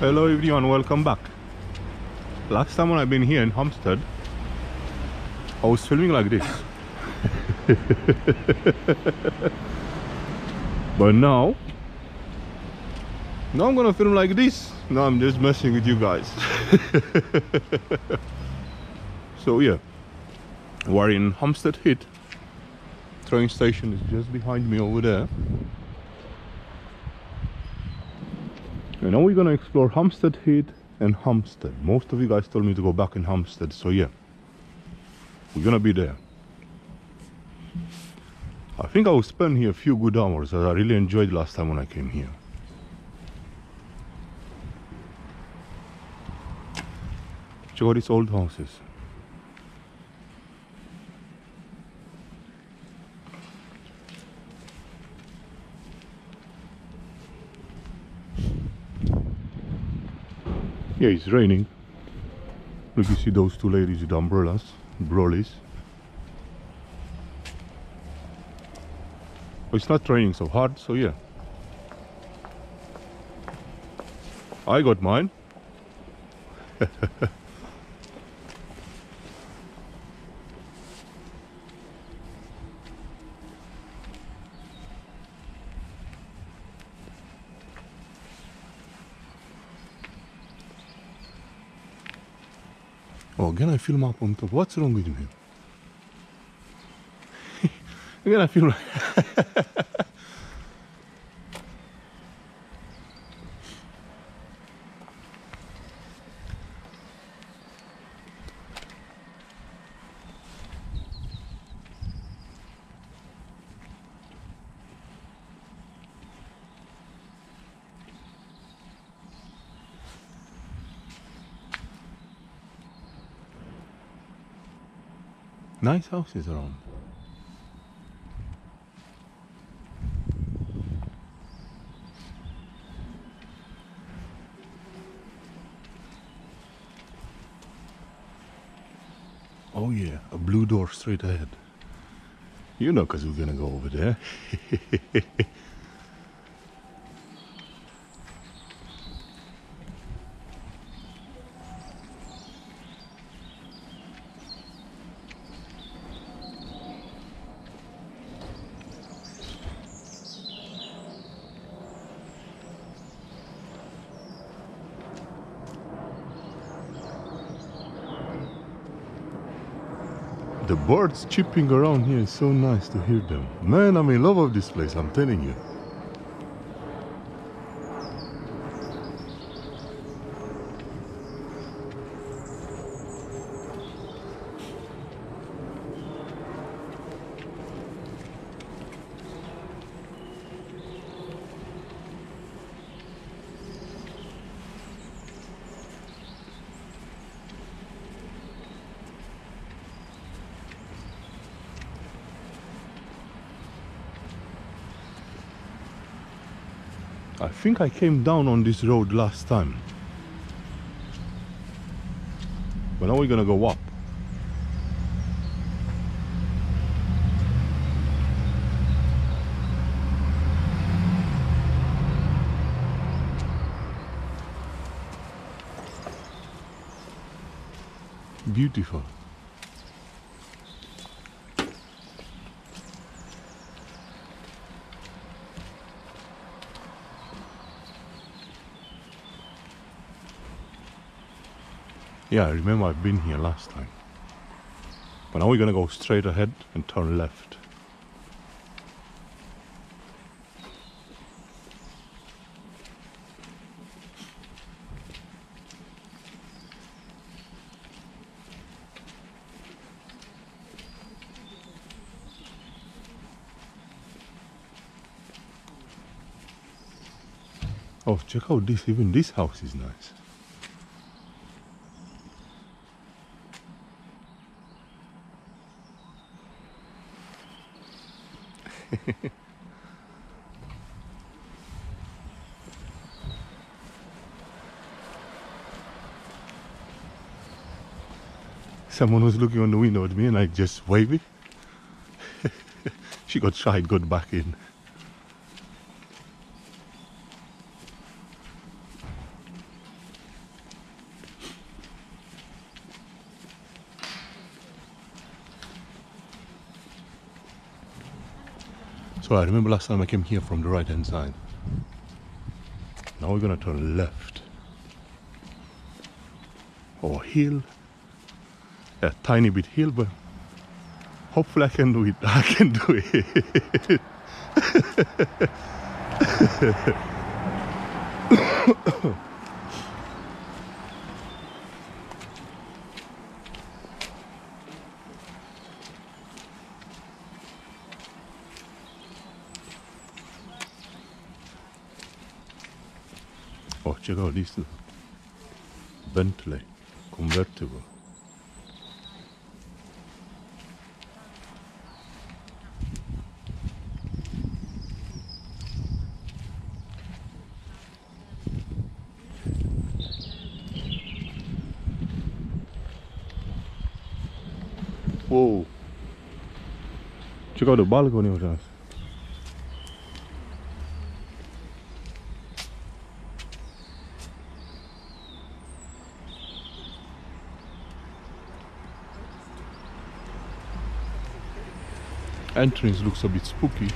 Hello everyone, welcome back. Last time when I've been here in Hampstead, I was filming like this. But now I'm gonna film like this. No, I'm just messing with you guys. So yeah, we're in Hampstead Heath. Train station is just behind me over there. And now we're gonna explore Hampstead Heath and Hampstead. Most of you guys told me to go back in Hampstead, so yeah, we're gonna be there. I think I will spend here a few good hours, as I really enjoyed last time when I came here. Check out these old houses. Yeah, it's raining. Look, you see those two ladies with umbrellas, brollies. But it's not raining so hard, so yeah. I got mine. Again I film up on top. What's wrong with me? Again I film. Nice houses around. Oh yeah, a blue door straight ahead. You know, because we're gonna go over there. The birds chirping around here is so nice to hear them. Man, I'm in love with this place, I'm telling you. I think I came down on this road last time. But now we're gonna go up. Beautiful. Yeah, I remember I've been here last time. But now we're gonna go straight ahead and turn left. Oh, check out this, even this house is nice. Someone was looking on the window at me and I just waved. She got shy, got back in. right. Remember last time I came here from the right hand side. Now we're gonna turn left or hill, a tiny bit hill, but hopefully I can do it. I can do it. Oh, check out this Bentley convertible. Whoa! Check out the balcony of that. Entrance looks a bit spooky.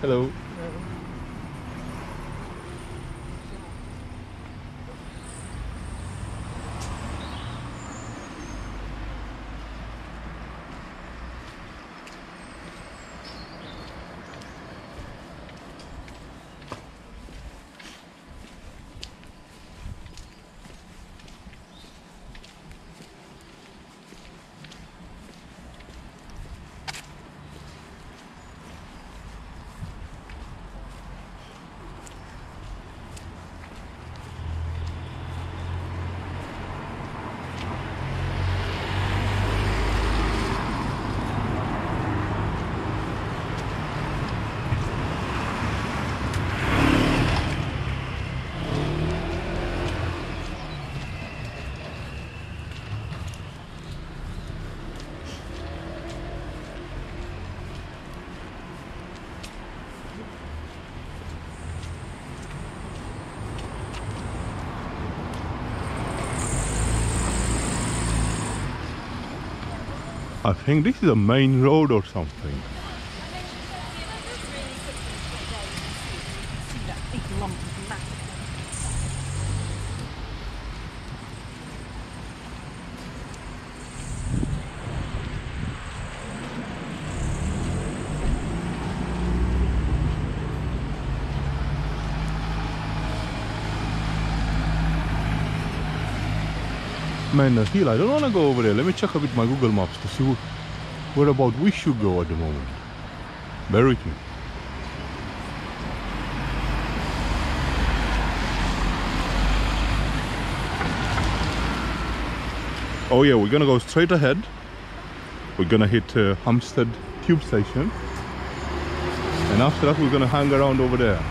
Hello. I think this is a main road or something. Man, the hill, I don't want to go over there. Let me check a bit my Google Maps to see where about we should go at the moment. Bear with me. Oh yeah, we're gonna go straight ahead. We're gonna hit Hampstead Tube Station, and after that we're gonna hang around over there.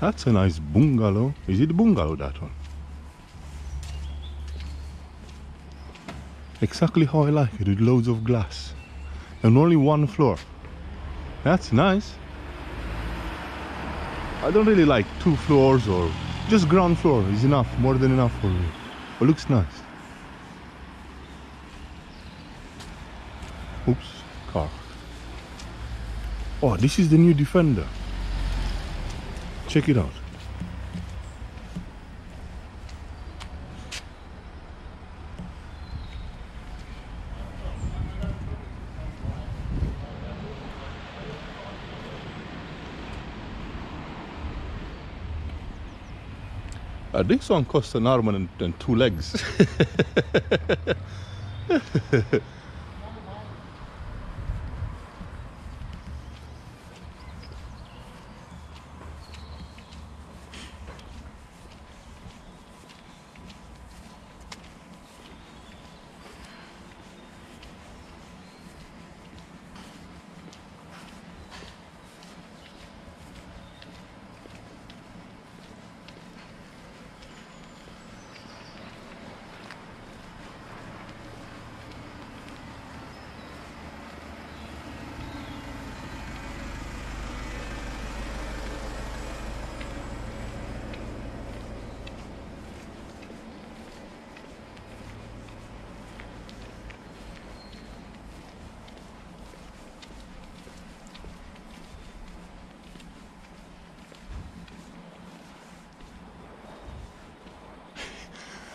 That's a nice bungalow. Is it bungalow, that one? Exactly how I like it, with loads of glass. And only one floor. That's nice. I don't really like two floors, or just ground floor is enough, more than enough for me. It looks nice. Oops, car. Oh, this is the new Defender. Check it out. This one costs an arm and two legs.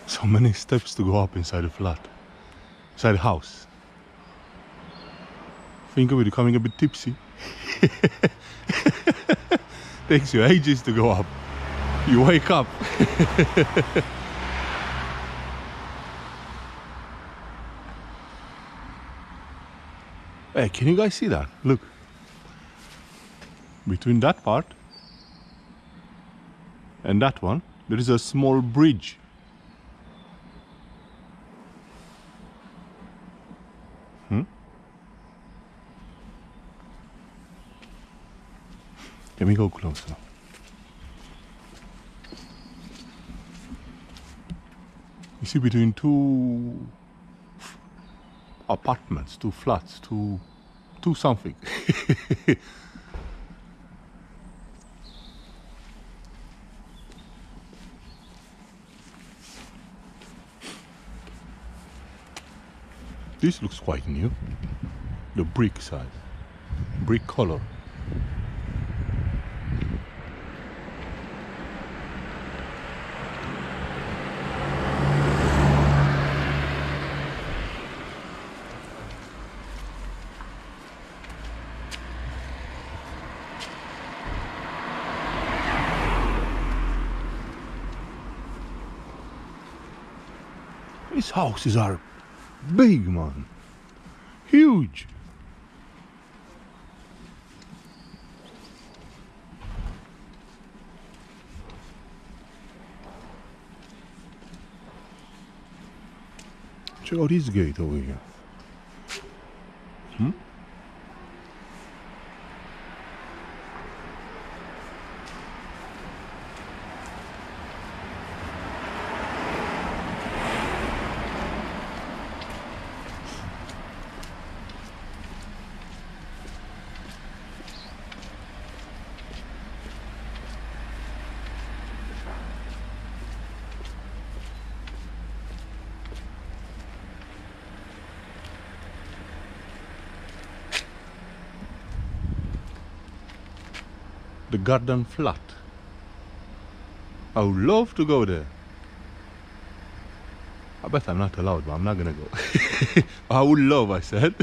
So many steps to go up inside the flat, inside the house. Finger, we're becoming a bit tipsy. Takes you ages to go up. You wake up. Hey, can you guys see that? Look. Between that part and that one, there is a small bridge. Let me go closer. You see, between two apartments, two flats, two something. This looks quite new. The brick side, brick color. These houses are big, man. Huge. Check out this gate over here. The garden flat. I would love to go there. I bet I'm not allowed, but I'm not gonna go. I would love, I said.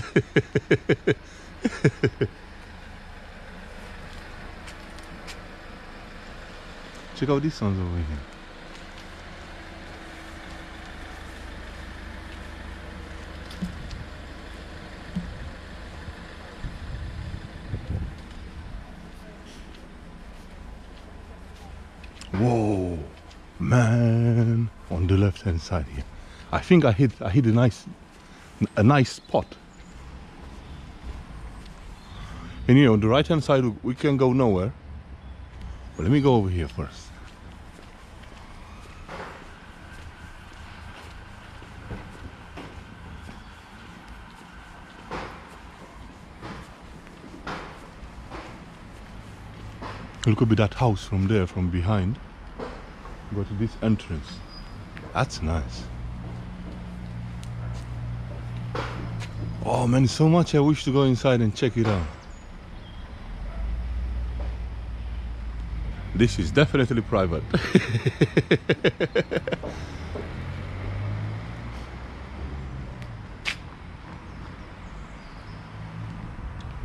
Check out these ones over here. Whoa, man! On the left-hand side here, I think I hit a nice spot. And you know, on the right-hand side, we can go nowhere. But let me go over here first. Look at that house from there, from behind. Go to this entrance. That's nice. Oh man, so much I wish to go inside and check it out. This is definitely private.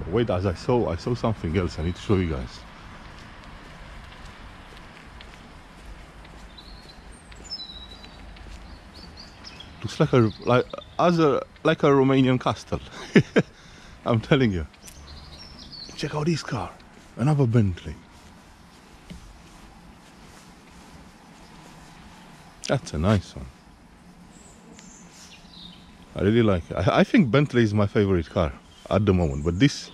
Wait, as I saw something else I need to show you guys. Looks like a Romanian castle. I'm telling you. Check out this car, another Bentley. That's a nice one. I really like it. I think Bentley is my favorite car at the moment, but this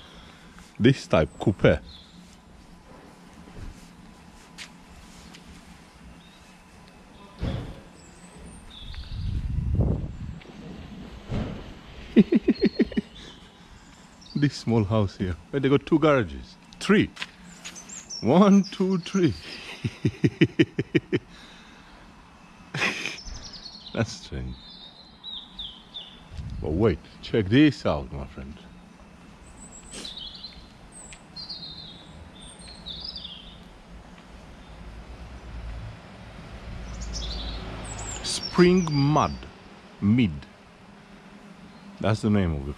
type coupe. This small house here, where they got two garages, three. 1, 2, 3. That's strange. But wait, check this out, my friend. Spring Mud. Mid. That's the name of it.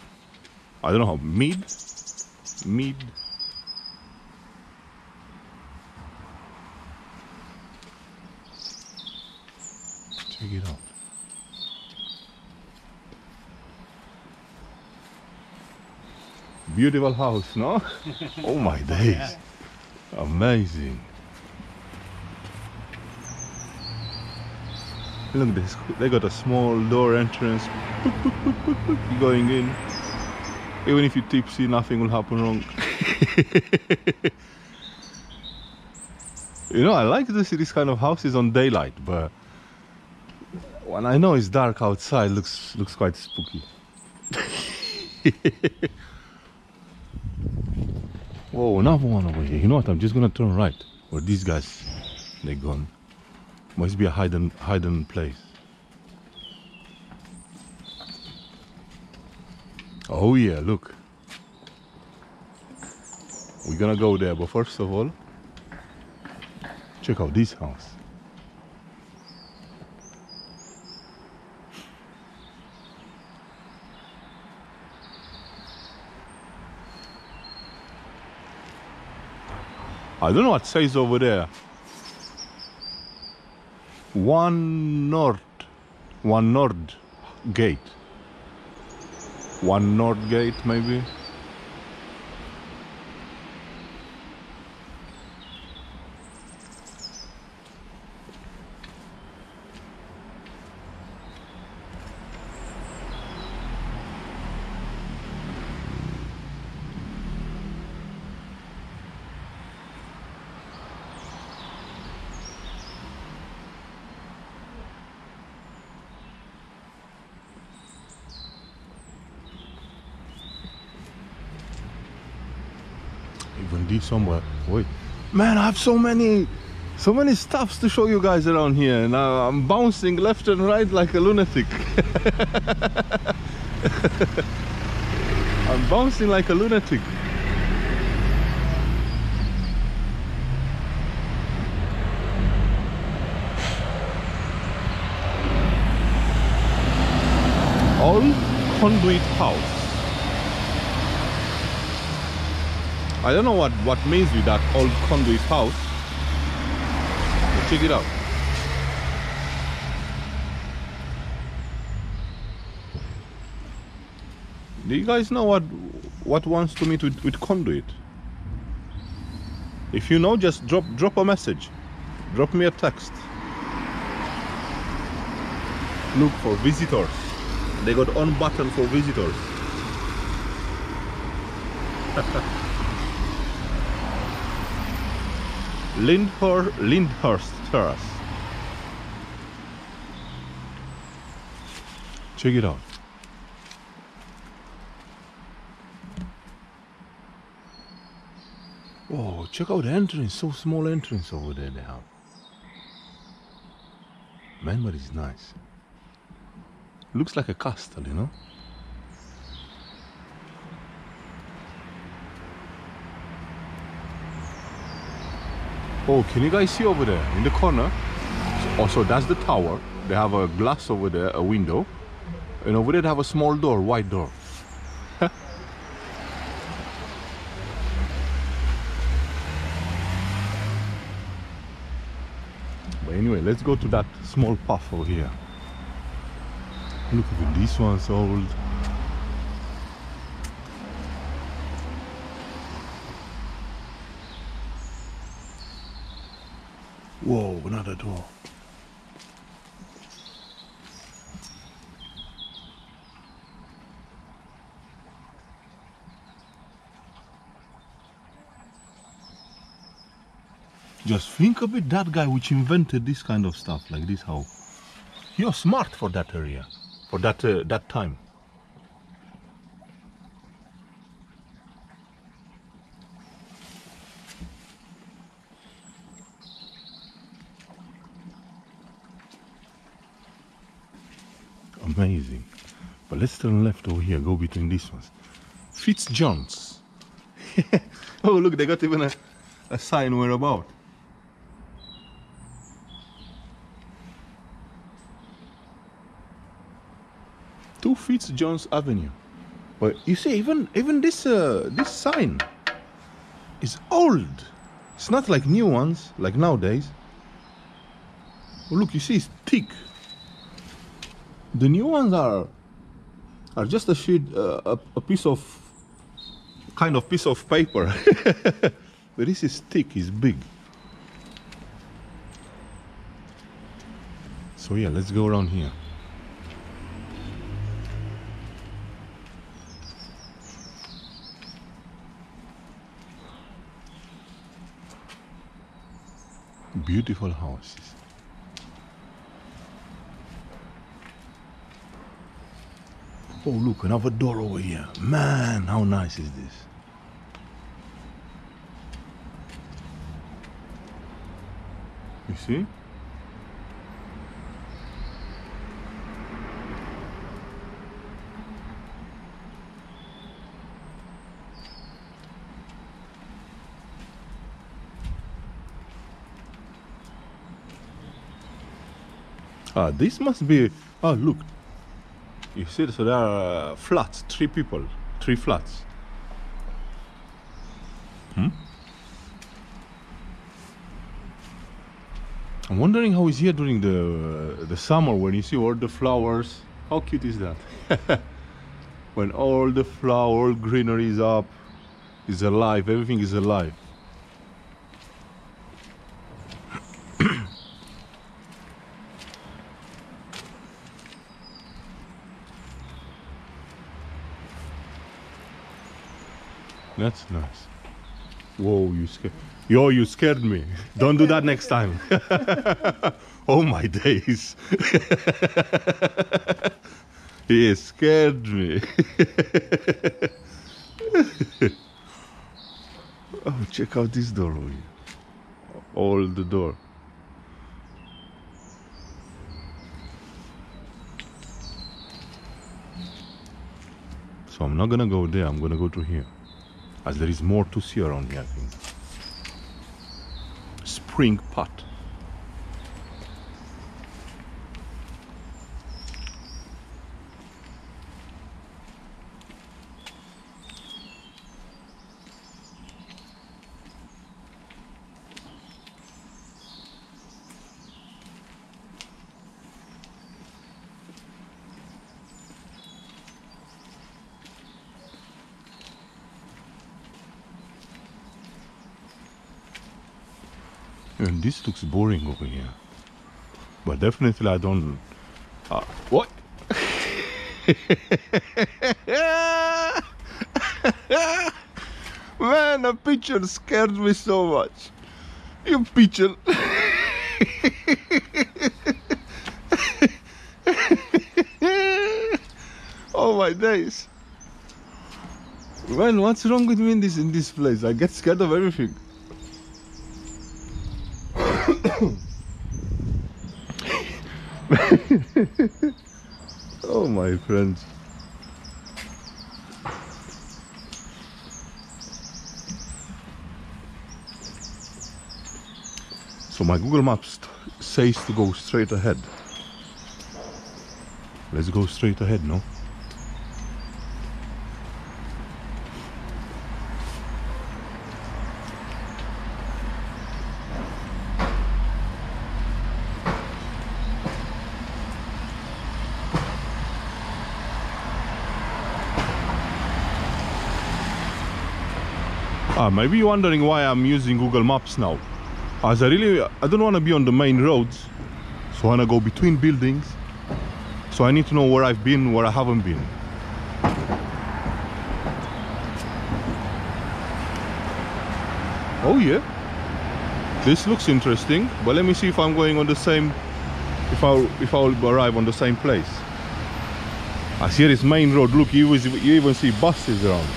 I don't know how. Mid. Mid. Check it out. Beautiful house, no? Oh my days. Yeah. Amazing. Look at this, they got a small door entrance. Going in. Even if you're tipsy, nothing will happen wrong. You know, I like to see these kind of houses on daylight, but when I know it's dark outside, looks quite spooky. Whoa, another one over here. You know what, I'm just gonna turn right. Or these guys, they're gone. Must be a hidden place. Oh yeah, look. We're gonna go there, but first of all, check out this house. I don't know what says over there. One North Gate. One North Gate, maybe. Somewhere. Wait, man, I have so many stuffs to show you guys around here, and I'm bouncing left and right like a lunatic. I'm bouncing like a lunatic. Old Conduit House. I don't know what means with that old conduit house. But check it out. Do you guys know what wants to meet with conduit? If you know, just drop a message. Drop me a text. Look for visitors. They got on button for visitors. Lindhorst Terrace. Check it out. Whoa, check out the entrance. So small entrance over there they have. Man, but it's nice. Looks like a castle, you know? Oh, can you guys see over there in the corner? Oh, so that's the tower. They have a glass over there, a window. And over there they have a small door, white door. But anyway, let's go to that small path over here. Look, even this one's old. Whoa, another door. Just think of it, that guy which invented this kind of stuff, like this, how you're smart for that area, for that time. Amazing. But let's turn left over here, go between these ones. Fitz John's. Oh look, they got even a sign where about. to Fitz John's Avenue. But you see, even this sign is old. It's not like new ones like nowadays. Oh, look, you see, it's thick. The new ones are just a sheet, a piece of piece of paper. But this is thick, it's big. So yeah, let's go around here. Beautiful houses. Oh look, another door over here. Man, how nice is this? You see? Ah, this must be... Ah, look. You see, so there are flats, three flats. Hmm? I'm wondering how it's here during the summer when you see all the flowers. How cute is that? When all the flower, all greenery is up, is alive, everything is alive. That's nice. Whoa, you scared. Yo, you scared me. Don't do that next time. Oh my days. He scared me. Oh, check out this door. All the door. So I'm not gonna go there, I'm gonna go to here. As there is more to see around here, I think. Spring pot. And this looks boring over here, but definitely I don't... what? Man, a pigeon scared me so much. You pigeon. Oh my days. Man, what's wrong with me in this place? I get scared of everything. Oh my friends. So my Google Maps says to go straight ahead. Let's go straight ahead, no? Maybe you're wondering why I'm using Google Maps now. As I don't want to be on the main roads, so I want to go between buildings. So I need to know where I've been, where I haven't been. Oh yeah, this looks interesting. But let me see if I'm going on the same. If I'll arrive on the same place. As here is main road. Look, you even see buses around.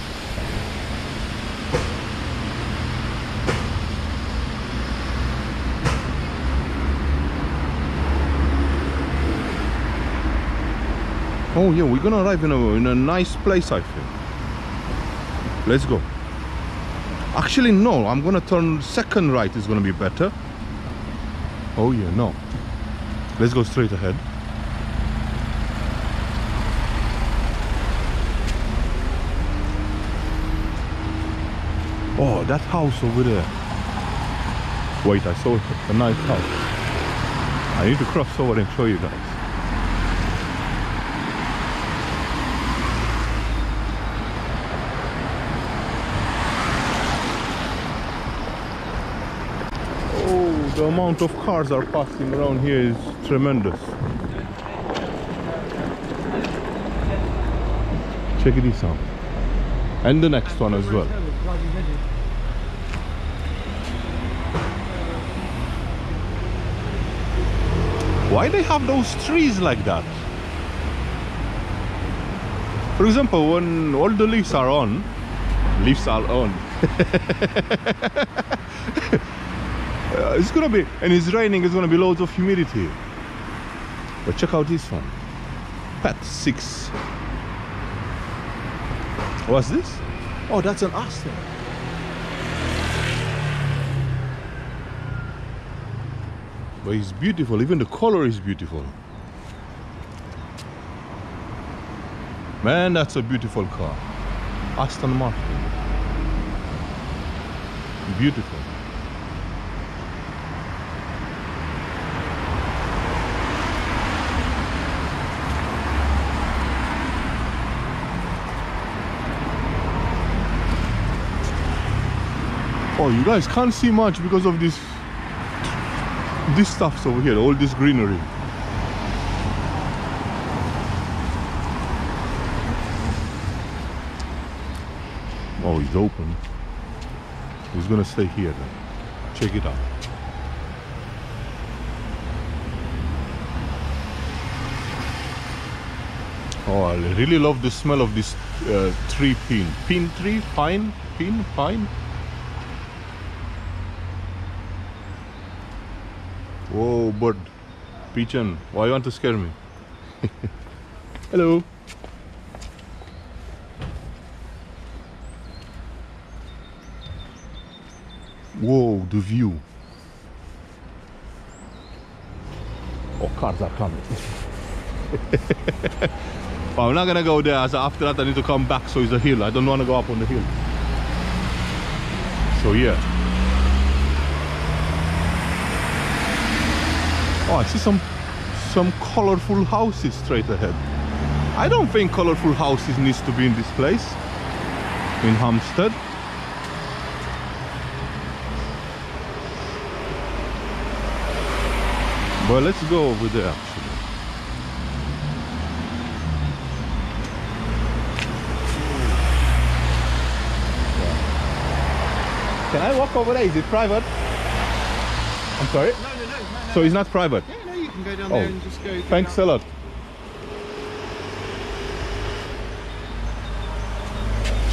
Oh yeah, we're gonna arrive in a nice place, I think. Let's go. Actually, no, I'm gonna turn second right, it's gonna be better. Oh yeah, no. Let's go straight ahead. Oh, that house over there. Wait, I saw a nice house. I need to cross over and show you guys. The amount of cars are passing around here is tremendous. Check this out. And the next one as well. Why they have those trees like that? For example, when all the leaves are on. It's gonna be, and it's raining, it's gonna be loads of humidity. But check out this one. Pet 6. What's this? Oh, that's an Aston. But it's beautiful, even the color is beautiful. Man, that's a beautiful car. Aston Martin. Beautiful. Oh, you guys can't see much because of this stuff over here, all this greenery. Oh, it's open. It's gonna stay here then. Check it out. Oh, I really love the smell of this tree pin. Pin tree? Pine? Pin? Pine? Whoa, bird. Pigeon, why you want to scare me? Hello. Whoa, the view. Oh, cars are coming. But I'm not gonna go there, as after that I need to come back, so it's a hill. I don't wanna go up on the hill. So yeah. Oh, I see some colorful houses straight ahead. I don't think colorful houses needs to be in this place in Hampstead. But let's go over there actually. Can I walk over there? Is it private? I'm sorry? So it's not private? Yeah, no, you can go down there and just go... Thanks a lot.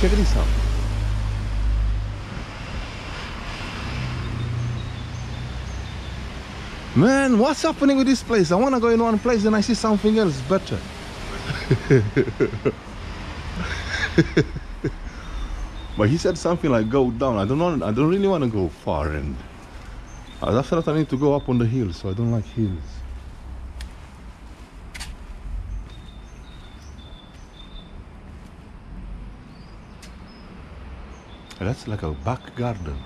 Check this out. Man, what's happening with this place? I want to go in one place and I see something else better. But he said something like go down. I don't really want to go far and... After that I need to go up on the hill, so I don't like hills. That's like a back garden.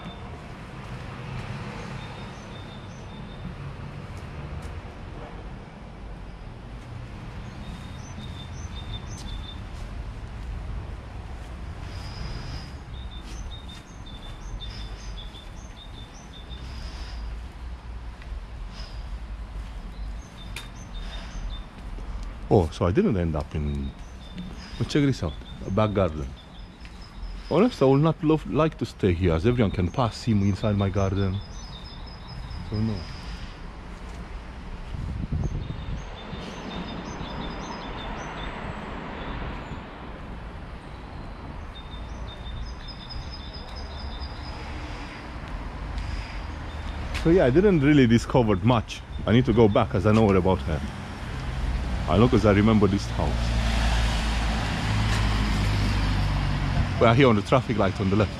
Oh, so I didn't end up in... But check this out, a back garden. Honestly, I would not like to stay here, as everyone can pass him inside my garden. So no. So yeah, I didn't really discover much. I need to go back as I know about her. I look as I remember this house. We are here on the traffic light on the left.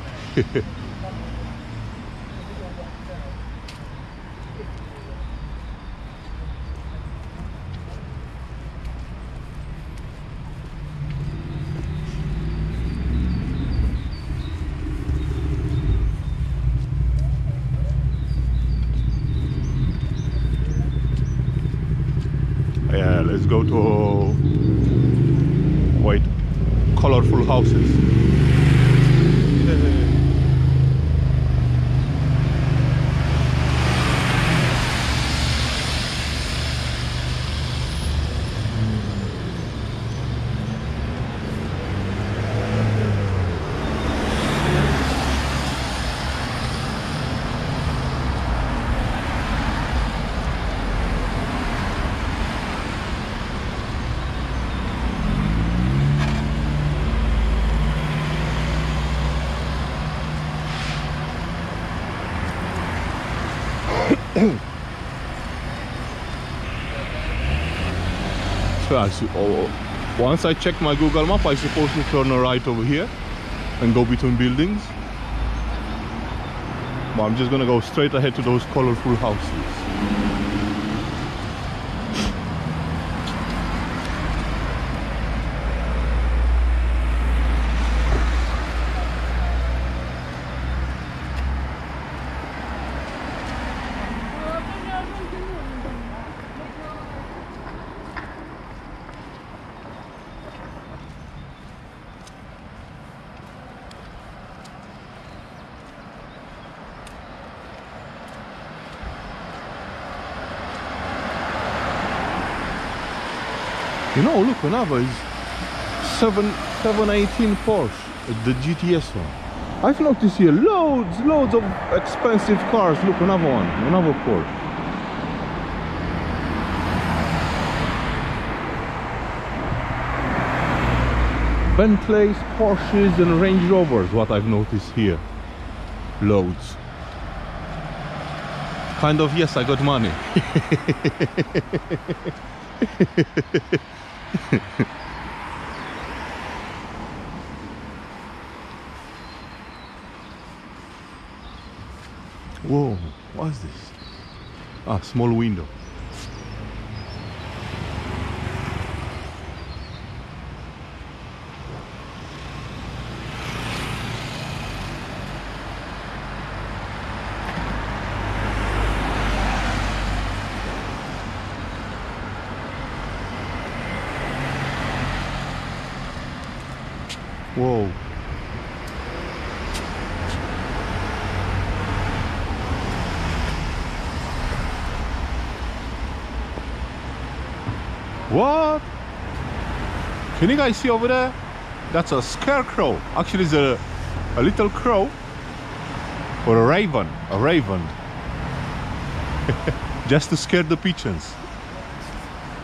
Let's go to quite colorful houses. Once I check my Google map, I supposed to turn right over here and go between buildings, but I'm just gonna go straight ahead to those colorful houses. You know, look, another is 718 Porsche, the GTS one. I've noticed here loads of expensive cars. Look, another one, another Porsche. Bentleys, Porsches and Range Rovers, what I've noticed here. Loads. Kind of, yes, I got money. Whoa, what's this? Ah, small window. Whoa. What? Can you guys see over there? That's a scarecrow. Actually, it's a little crow. Or a raven. A raven. Just to scare the pigeons.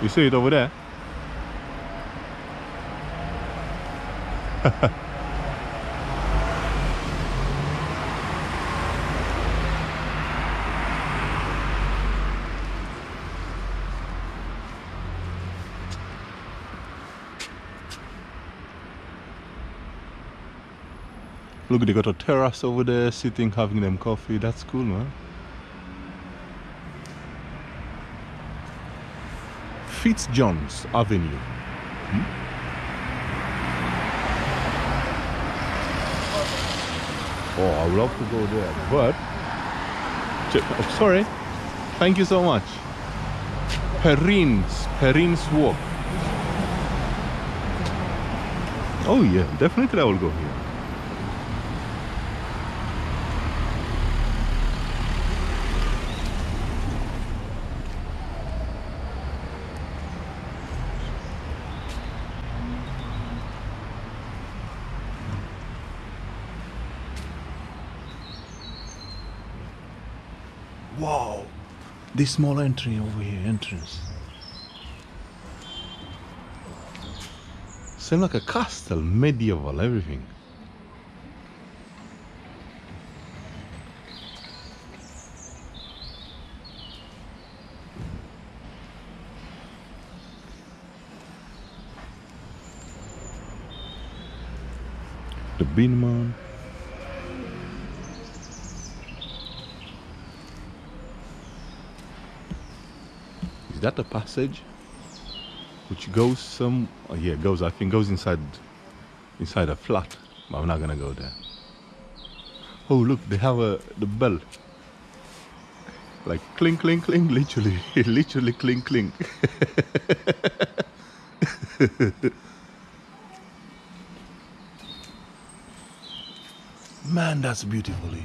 You see it over there? Look, they got a terrace over there, sitting, having them coffee. That's cool, man. Fitz John's Avenue. Hmm? Oh, I would love to go there, but... Oh, sorry. Thank you so much. Perrin's Walk. Oh yeah, definitely I will go here. Wow, this small entry over here, entrance. Seems like a castle, medieval, everything. The Bean Man. Is that a passage which goes some? Oh yeah, it goes. I think goes inside a flat. But I'm not gonna go there. Oh look, they have the bell. Like clink, clink, clink, literally, literally clink, clink. Man, that's beautiful here.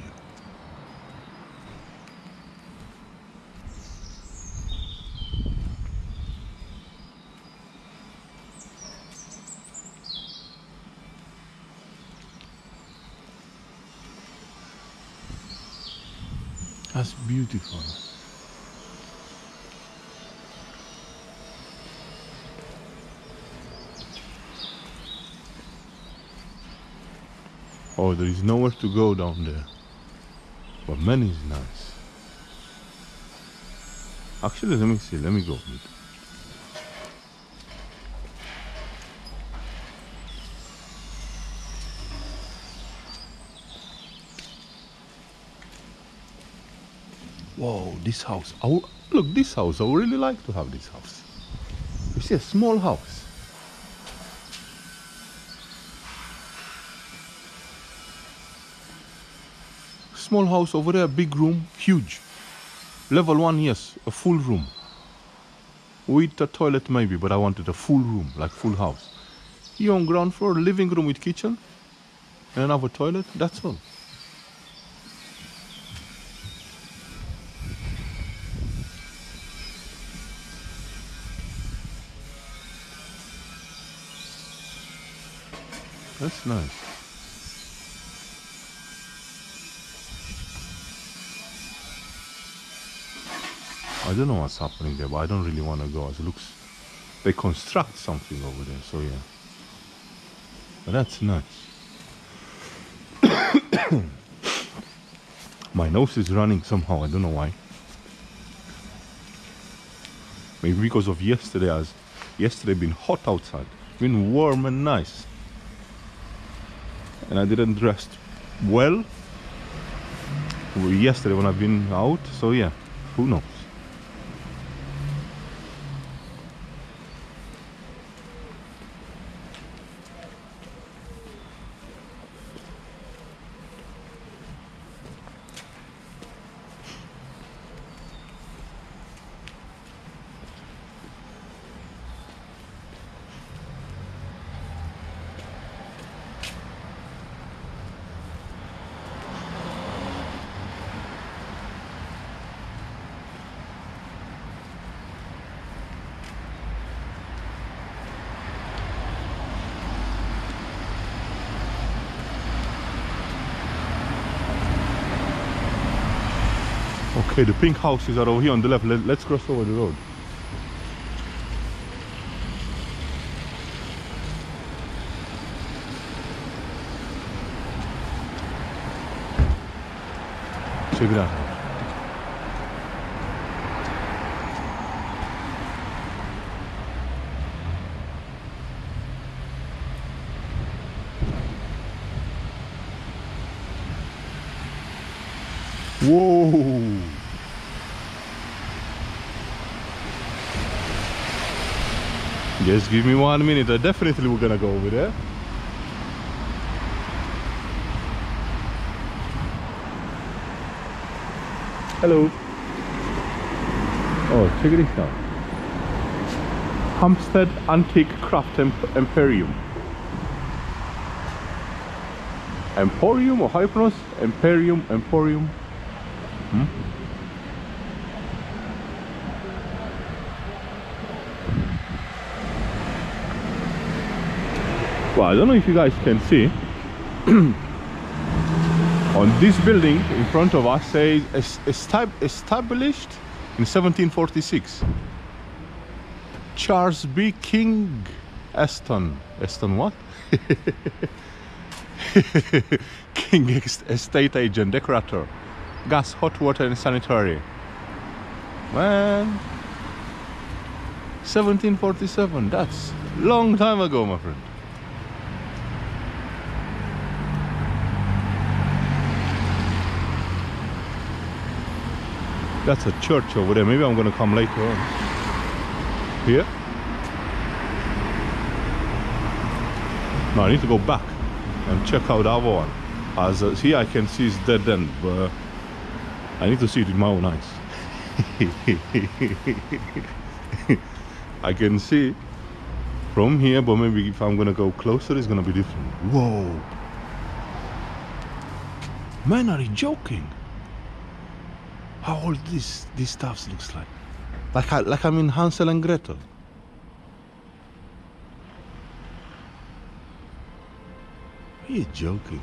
That's beautiful. Oh, there is nowhere to go down there. But man, is nice. Actually, let me see. Let me go. Whoa, this house. Oh, look, this house. I would really like to have this house. You see, a small house. Small house over there, big room, huge. Level 1, yes, a full room. With a toilet maybe, but I wanted a full room, like full house. Here on ground floor, living room with kitchen, and another toilet, that's all. That's nice. I don't know what's happening there, but I don't really want to go. It looks... they construct something over there, so yeah. But that's nice. My nose is running somehow, I don't know why. Maybe because of yesterday, as yesterday been hot outside. Been warm and nice. And I didn't dress well yesterday when I've been out, so yeah, who knows. Okay, the pink houses are over here on the left. Let's cross over the road. Check it out. Whoa! Just give me 1 minute, I definitely we're gonna go over there. Hello. Oh, check this out. Hampstead Antique Craft Emporium. Emporium or Hypnos? Emporium, Emporium. Hmm? Well, I don't know if you guys can see. On this building in front of us says established in 1746. Charles B. King, Aston. Aston what? King estate agent, decorator, gas, hot water and sanitary. Man, 1747, that's a long time ago, my friend. That's a church over there. Maybe I'm gonna come later on. Here? No, I need to go back and check out the other one. As here I can see it's dead end, but I need to see it with my own eyes. I can see from here, but maybe if I'm gonna go closer, it's gonna be different. Whoa! Man, are you joking? How old this stuff looks like? Like I'm in Hansel and Gretel. Are you joking?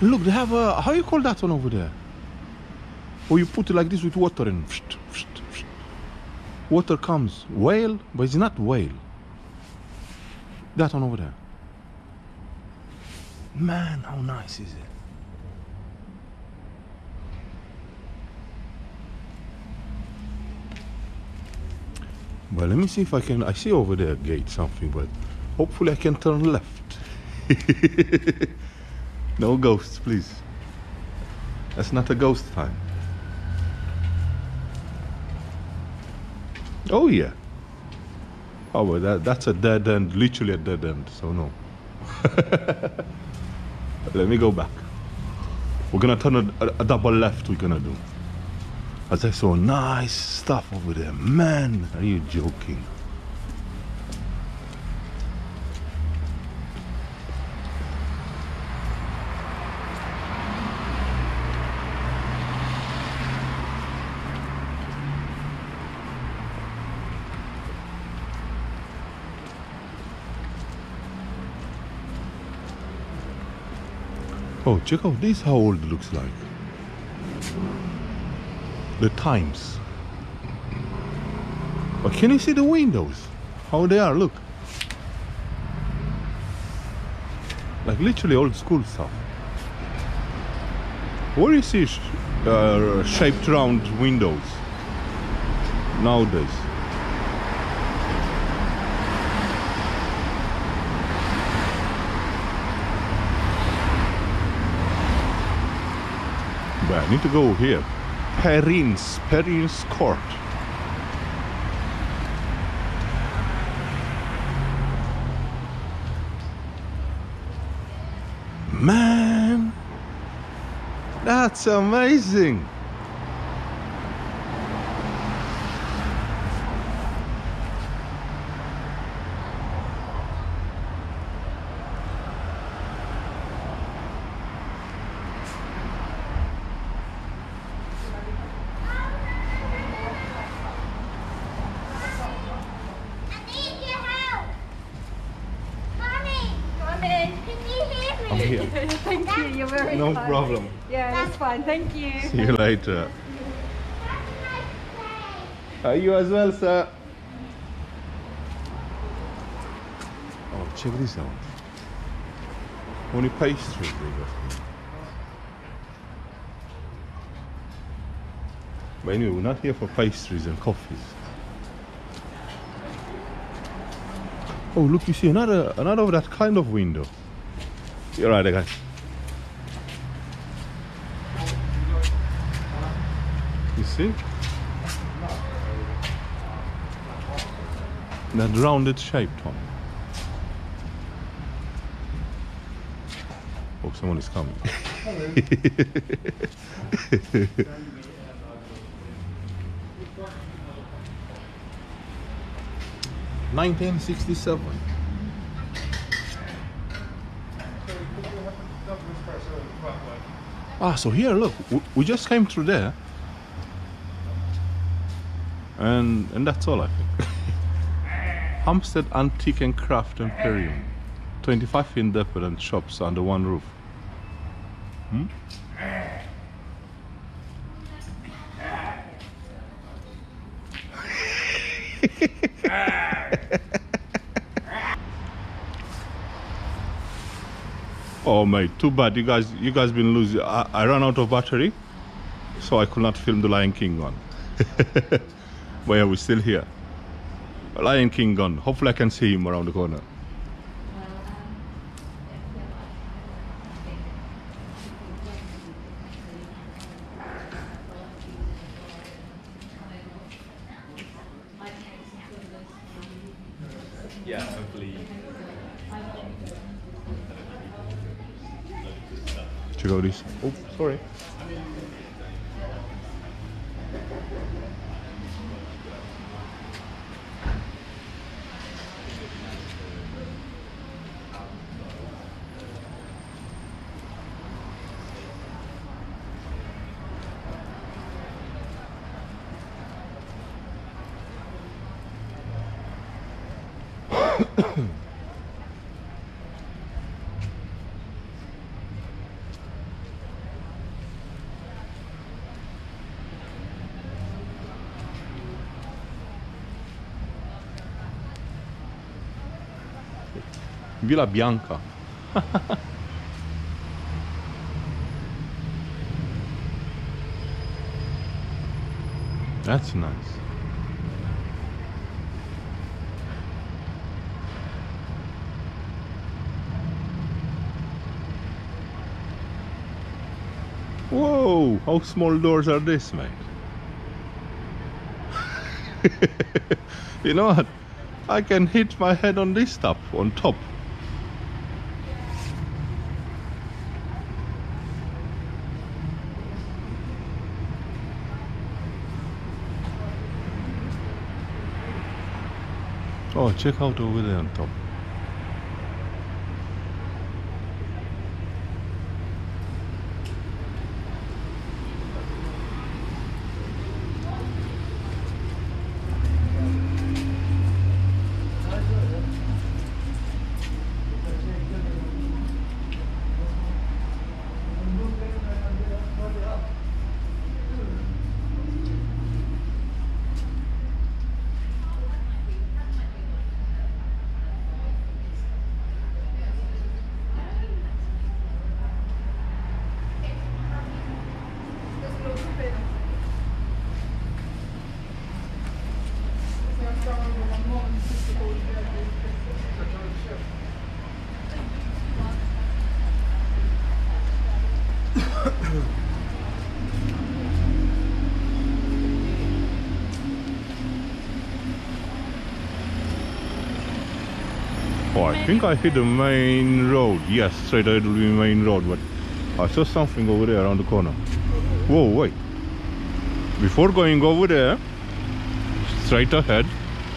Look, they have a... How you call that one over there? Or you put it like this with water and... Water comes. Whale? But it's not whale. That one over there. Man, how nice is it? But let me see if I can... I see over there a gate, something, but hopefully I can turn left. No ghosts, please. That's not a ghost time. Oh, yeah. Oh, well, that's a dead end, literally a dead end, so no. Let me go back. We're gonna turn a double left, we're gonna do. As I saw nice stuff over there. Man, are you joking? Oh, check out this, how old it looks like. The times. But can you see the windows? How they are, look. Like literally old school stuff. Where you see shaped round windows nowadays? But I need to go here. Perrin's Court. Man, that's amazing. Problem. Yeah, that's fine. Thank you. See you later. Are you as well, sir? Oh, check this out. Only pastry. But anyway, we're not here for pastries and coffees. Oh, look! You see another of that kind of window. You're right, guys. See? That rounded shaped one. Oh, someone is coming. $19.67. Ah, so here, look, we just came through there. And that's all, I think. Hampstead Antique and Craft Emporium. 25 independent shops under one roof. Hmm? Oh mate, too bad you guys been losing. I ran out of battery, so I could not film the Lion King one. But yeah, we're still here. Lion King gone. Hopefully I can see him around the corner. Yeah, hopefully. Check out this. Oh, sorry. Villa Bianca. That's nice. Whoa, how small doors are this, mate? You know what? I can hit my head on this top, on top. Oh, check out over there on top. I think I hit the main road. Yes, straight ahead will be main road, but I saw something over there around the corner. Whoa, wait. Before going over there, straight ahead,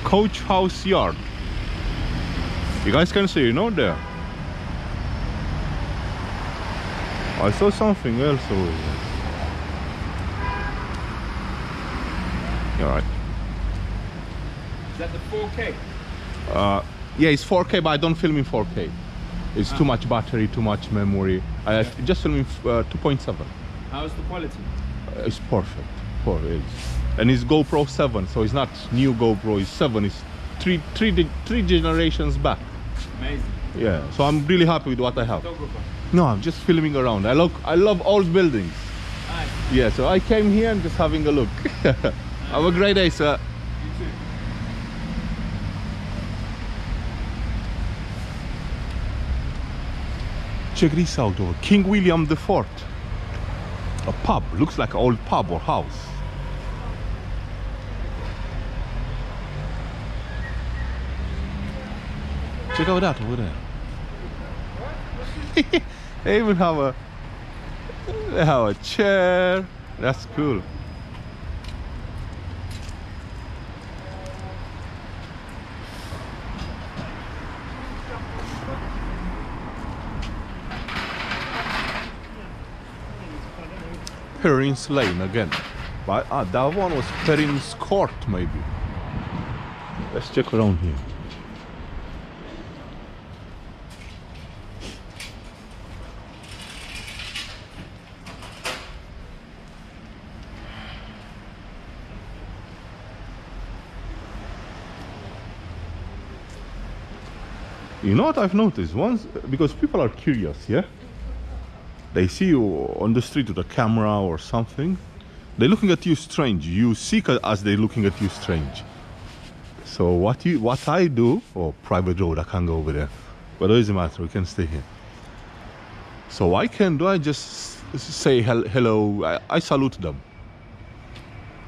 Coach House Yard. You guys can see, you know, there. I saw something else over there. Alright. Is that the 4K? Yeah, it's 4K, but I don't film in 4K. It's too much battery, too much memory. I just film in 2.7. How's the quality? It's perfect. And it's GoPro 7, so it's not new GoPro, it's 7. It's three generations back. Amazing. Yeah, so I'm really happy with what I have. Photographer? No, I'm just filming around. I love old buildings. Nice. Yeah, so I came here and just having a look. Nice. Have a great day, sir. You too. Check this out, over King William IV. A pub, looks like an old pub or house. Check out that over there. They even have a chair. That's cool. Perrin's Lane again, but that one was Perrin's Court maybe. Let's check around here. You know what I've noticed once, because people are curious, yeah? They see you on the street with a camera or something. They're looking at you strange. You see as they're looking at you strange. So what I do, oh, private road, I can't go over there. But it doesn't matter, we can stay here. So I can do, I just say hello, I salute them.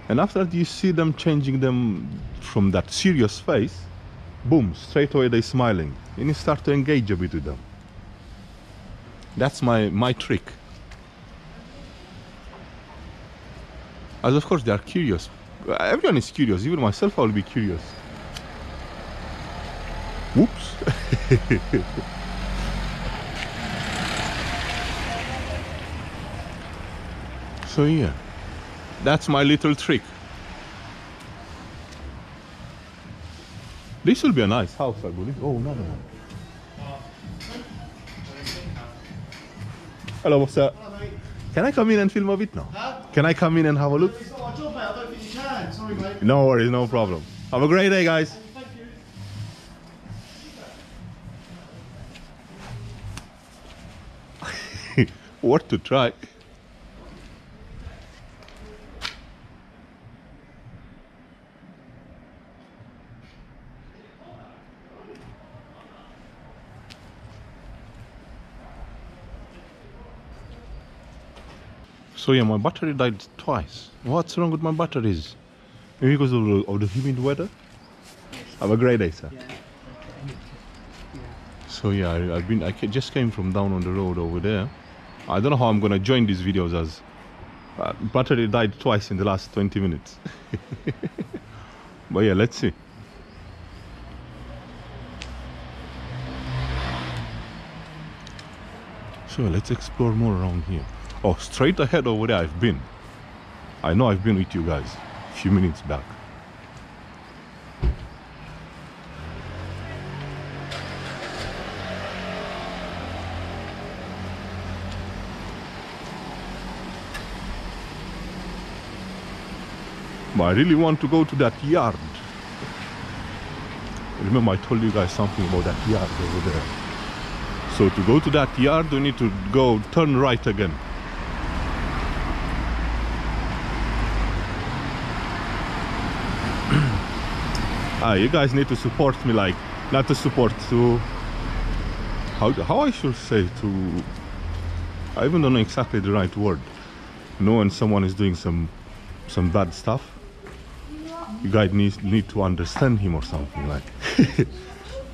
And after that you see them changing them from that serious face, boom, straight away they're smiling. And you start to engage a bit with them. That's my trick. As of course they are curious. Everyone is curious, even myself I will be curious. Whoops. So yeah, that's my little trick. This will be a nice house, I believe. Oh, another one. Hello, what's up? Hello, mate. Can I come in and film a bit now? Huh? Can I come in and have a look? It's not my job, mate. I don't think you can. Sorry, mate. No worries, no problem. Have a great day, guys. Thank you. Worth to try. So yeah, my battery died twice. What's wrong with my batteries? Maybe because of the humid weather? Have a great day, sir. Yeah. So yeah, I just came from down on the road over there. I don't know how I'm gonna join these videos as battery died twice in the last 20 minutes. But yeah, let's see. So let's explore more around here. Oh, straight ahead over there I've been. I know I've been with you guys a few minutes back. But I really want to go to that yard. Remember I told you guys something about that yard over there. So to go to that yard we need to go turn right again. You guys need to support me, like, not to support, to... How I should say, to... I even don't know exactly the right word. You know when someone is doing some bad stuff? You guys need to understand him or something, like...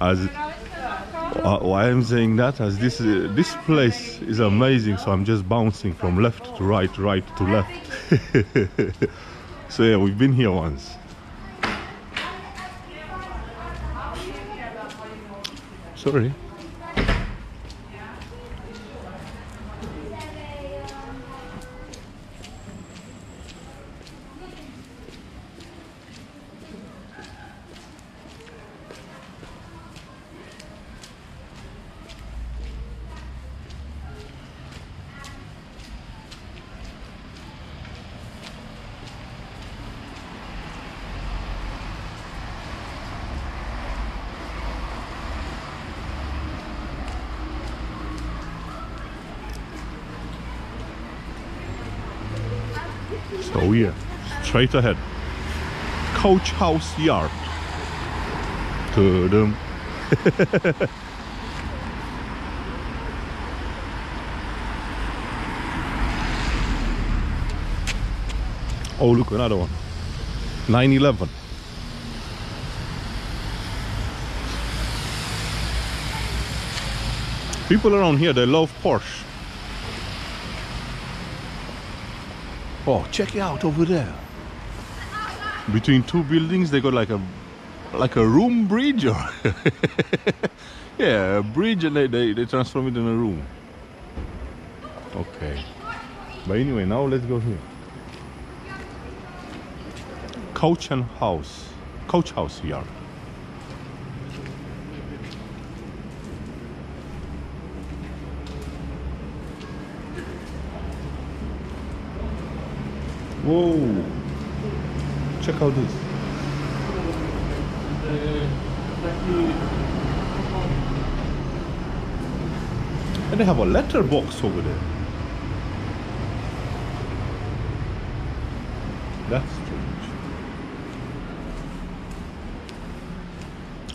As... why I'm saying that, as this place is amazing, so I'm just bouncing from left to right, right to left. So yeah, we've been here once. Sorry. So yeah, straight ahead. Coach House Yard. Tudum. Oh look, another one. 911. People around here, they love Porsche. Oh, check it out over there. Between two buildings, they got like a room bridge, or yeah, a bridge, and they transform it in a room. Okay. But anyway, now let's go here. Coach House Yard. Whoa! Check out this. And they have a letterbox over there. That's strange.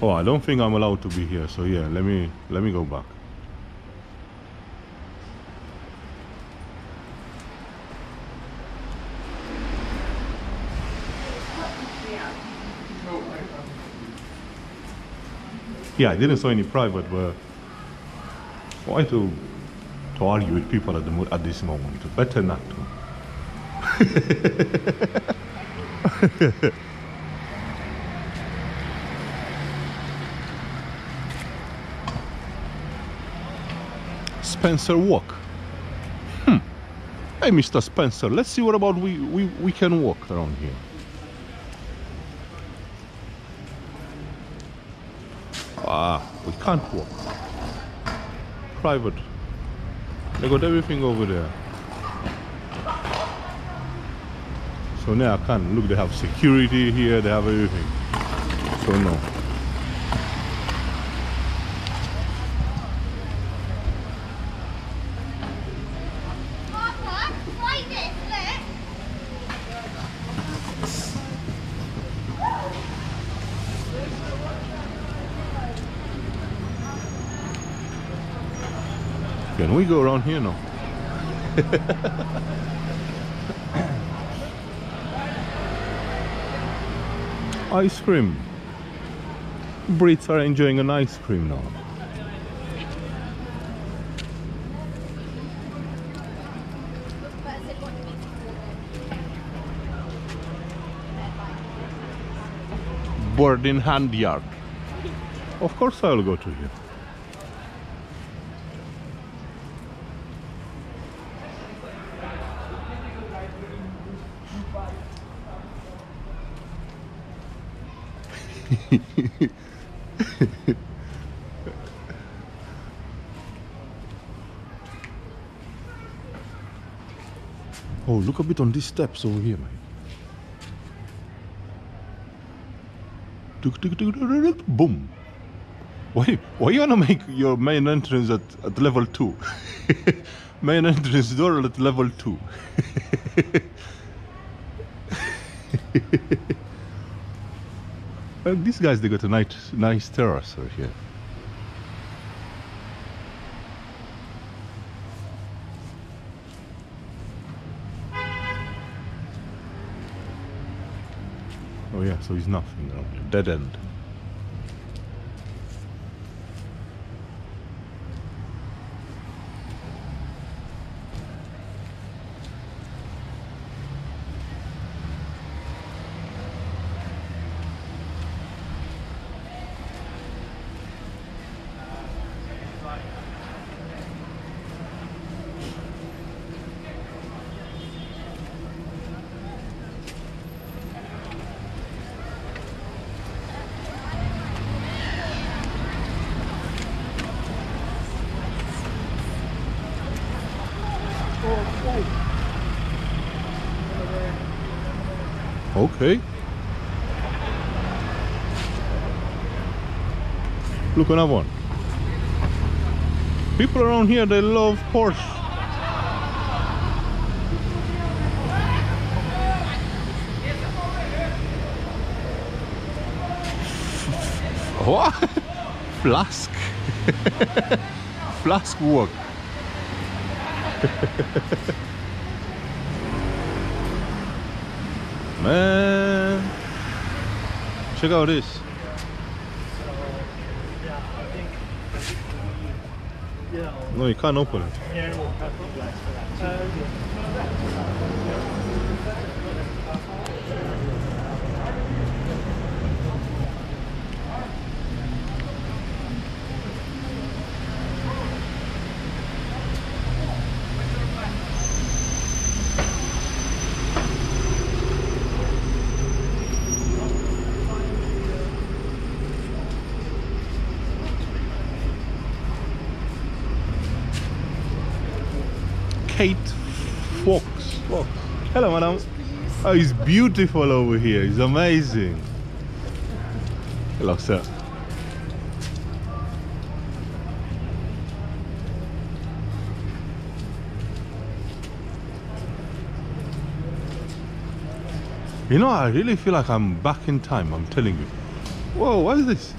Oh, I don't think I'm allowed to be here. So yeah, let me go back. Yeah, I didn't saw any private, but why to argue with people at this moment? Better not to. Spencer Walk. Hey, Mr. Spencer, let's see what about we can walk around here. We can't walk. Private. They got everything over there. So now I can't. Look, they have security here, they have everything. So no. Can we go around here now? Ice cream. Brits are enjoying an ice cream now. Bird in Hand Yard. Of course I'll go to here. Oh, look a bit on these steps over here, mate. Boom. Why you gonna make your main entrance at level 2? Main entrance door at level 2. Well, these guys, they got a nice terrace over here. Oh yeah, so it's nothing around here. Dead end. Okay. Look, another one. People around here, they love Porsche. What? Flask. Flask walk. Man, check out this. No, you can't open it. Fox. Hello, madam. Oh, it's beautiful over here. It's amazing. Hello, sir. You know, I really feel like I'm back in time. I'm telling you. Whoa, what is this?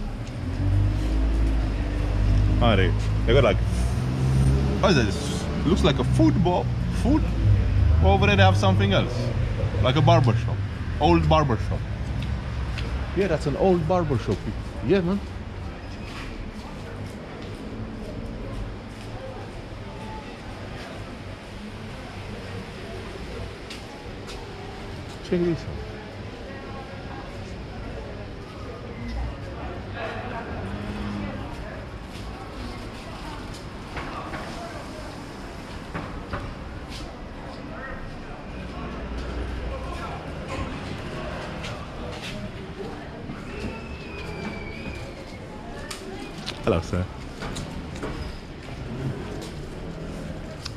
All right, they got like. What is this? Looks like a football. Food? Over there they have something else. Like a barber shop. Old barber shop. Yeah, that's an old barber shop. Yeah, man. Check this out. Hello, sir.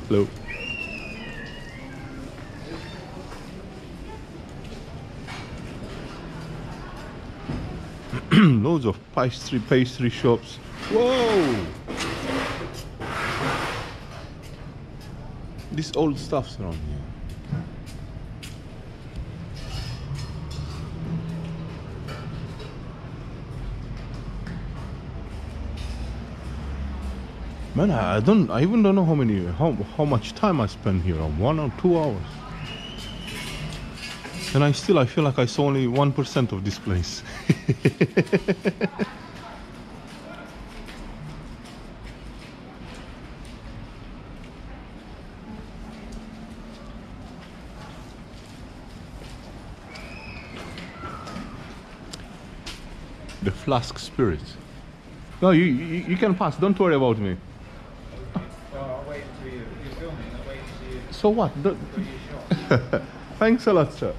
Hello. Loads of pastry shops. Whoa! This old stuff's around here. Man, I even don't know how much time I spent here, 1 or 2 hours. And I feel like I saw only 1% of this place. The flask spirit. No, you can pass, don't worry about me. So what? Thanks a lot, sir.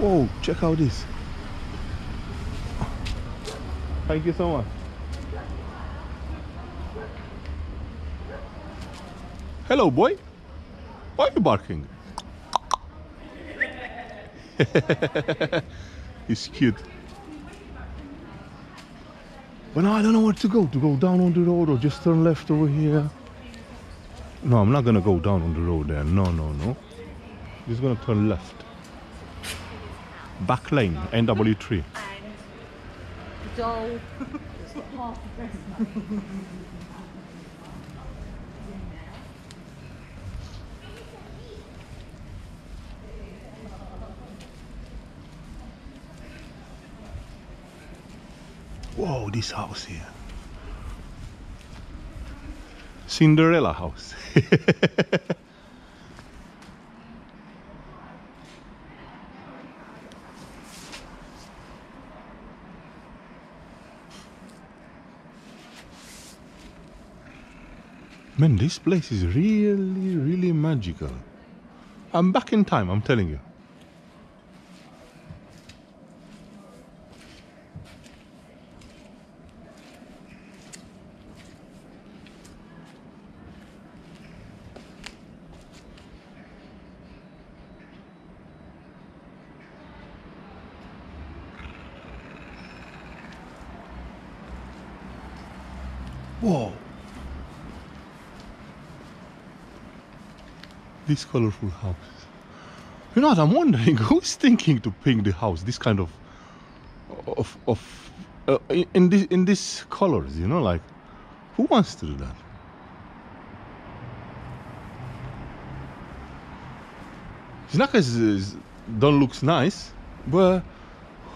Whoa, check out this. Thank you so much. Hello, boy. Why are you barking? It's cute. But now I don't know where to go. To go down on the road or just turn left over here? No, I'm not gonna go down on the road there. No. Just gonna turn left. Back Lane, NW3. Doll. Whoa, this house here. Cinderella House. Man, this place is really magical. I'm back in time, I'm telling you. Whoa! This colourful house. You know what, I'm wondering who's thinking to paint the house this kind in this colours, you know, like who wants to do that? It's not because it don't look nice, but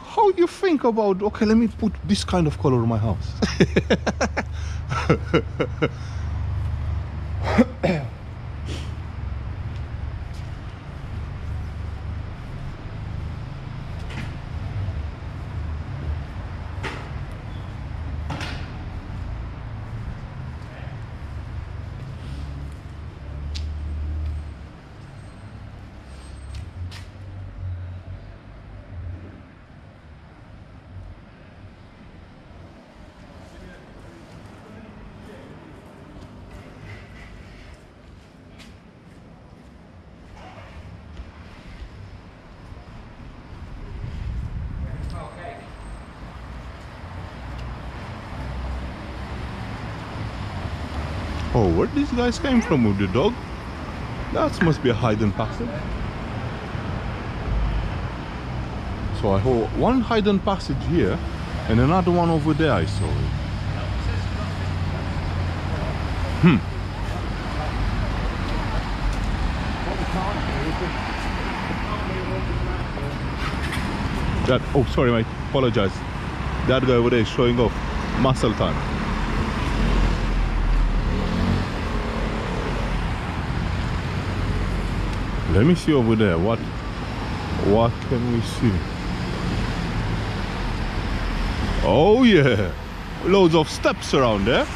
how you think about, okay, let me put this kind of color in my house? Oh, where these guys came from with the dog? That must be a hide and passage. So I saw one hide and passage here and another one over there I saw it. That, oh sorry mate, apologize. That guy over there is showing off. Muscle time. Let me see over there, what can we see? Oh yeah, loads of steps around there.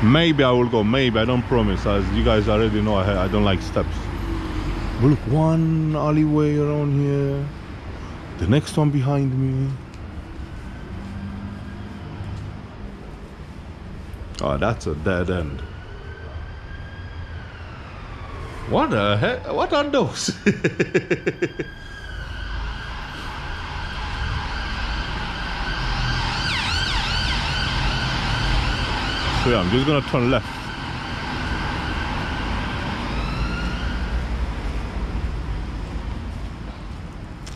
Maybe I will go, maybe, I don't promise. As you guys already know, I don't like steps. But look, one alleyway around here, the next one behind me. Oh, that's a dead end. What the heck? What are those? So yeah, I'm just gonna turn left.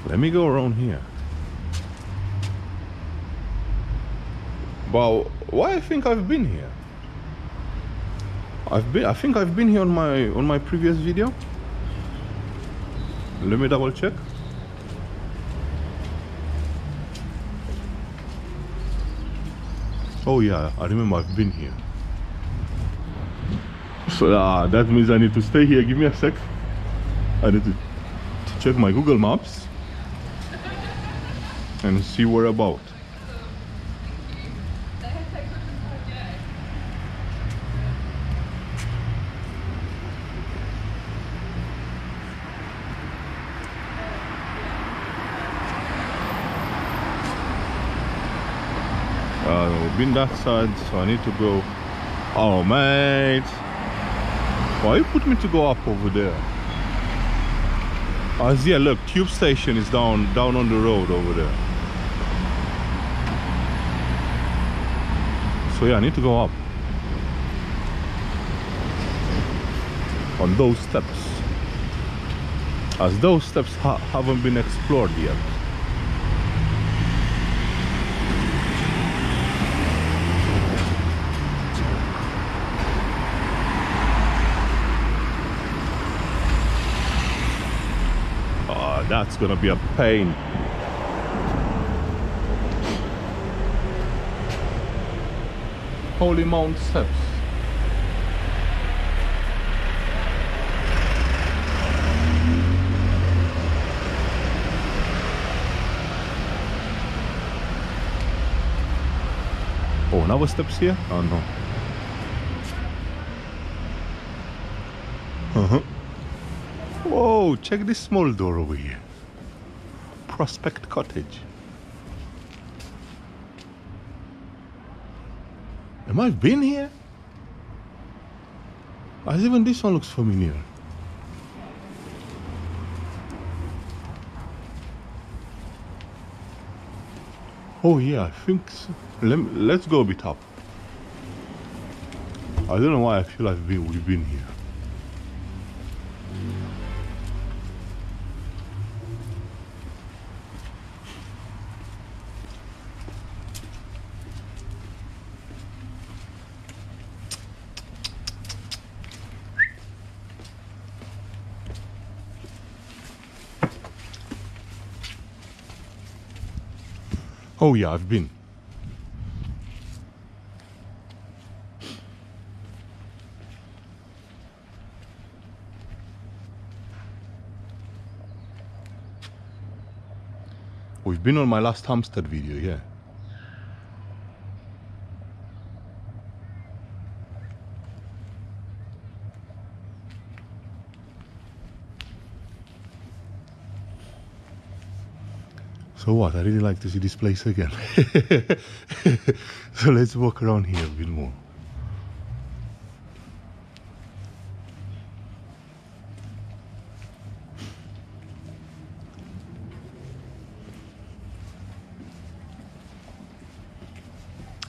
Let me go around here. But why I think I've been here? I think I've been here on my previous video. Let me double check. Oh yeah, I remember I've been here. So that means I need to stay here. Give me a sec. I need to check my Google Maps and see where about. Been that side, so I need to go. Oh mate, why you put me to go up over there? As yeah, look, tube station is down on the road over there. So yeah, I need to go up on those steps, as those steps haven't been explored yet. That's gonna be a pain. Holy Mount Steps. Oh, another steps here? Oh no. Whoa, check this small door over here. Prospect Cottage. Am I been here? As even this one looks familiar. Oh yeah, I think so. Let's go a bit up. I don't know why I feel like we've been here. Oh yeah, I've been. We've been on my last Hampstead video, yeah. So what, I really like to see this place again. So let's walk around here a bit more.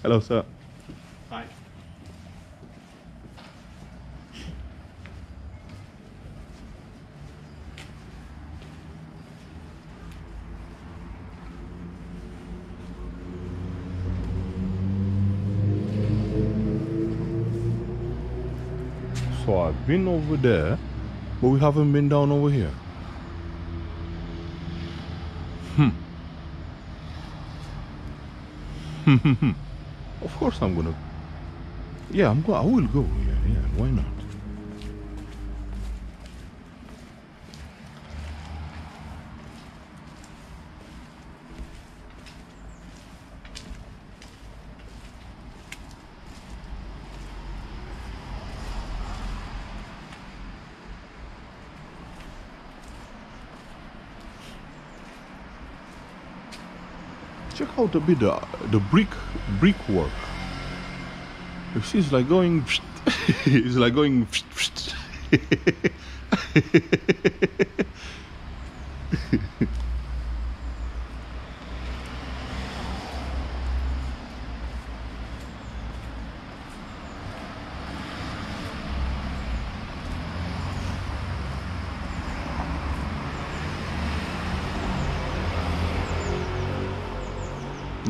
Hello, sir. Hi. So I've been over there, but we haven't been down over here. Of course I'm gonna. Yeah, I will go. Yeah, why not? Check out a bit the brickwork. You see, it's like going. It's like going.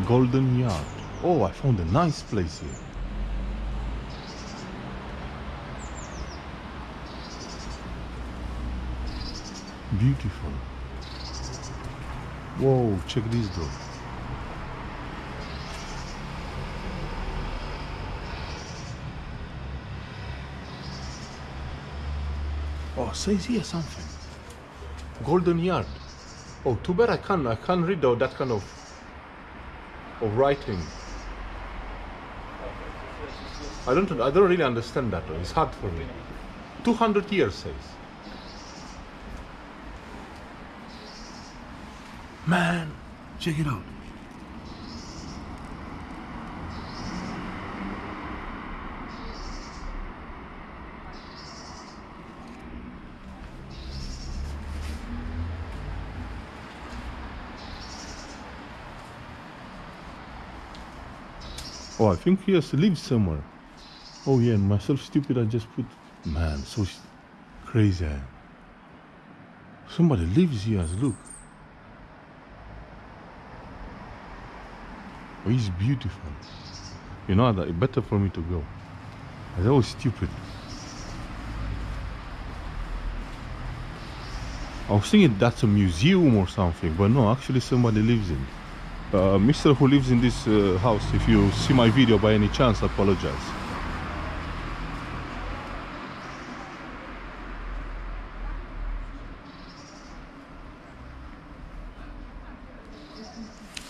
Golden Yard. Oh, I found a nice place here. Beautiful. Whoa, check this door. Oh, says here something. Golden Yard. Oh, too bad I can't read all that kind of writing. I don't really understand that. It's hard for me. 200 years says. Man, check it out. Oh, I think he has lived somewhere. Oh yeah, and myself stupid, I just put... Man, so crazy. Somebody lives here, look. Oh, he's beautiful. You know, that it's better for me to go. That was stupid. I was thinking that's a museum or something, but no, actually somebody lives in. Mister who lives in this house, if you see my video by any chance, I apologize.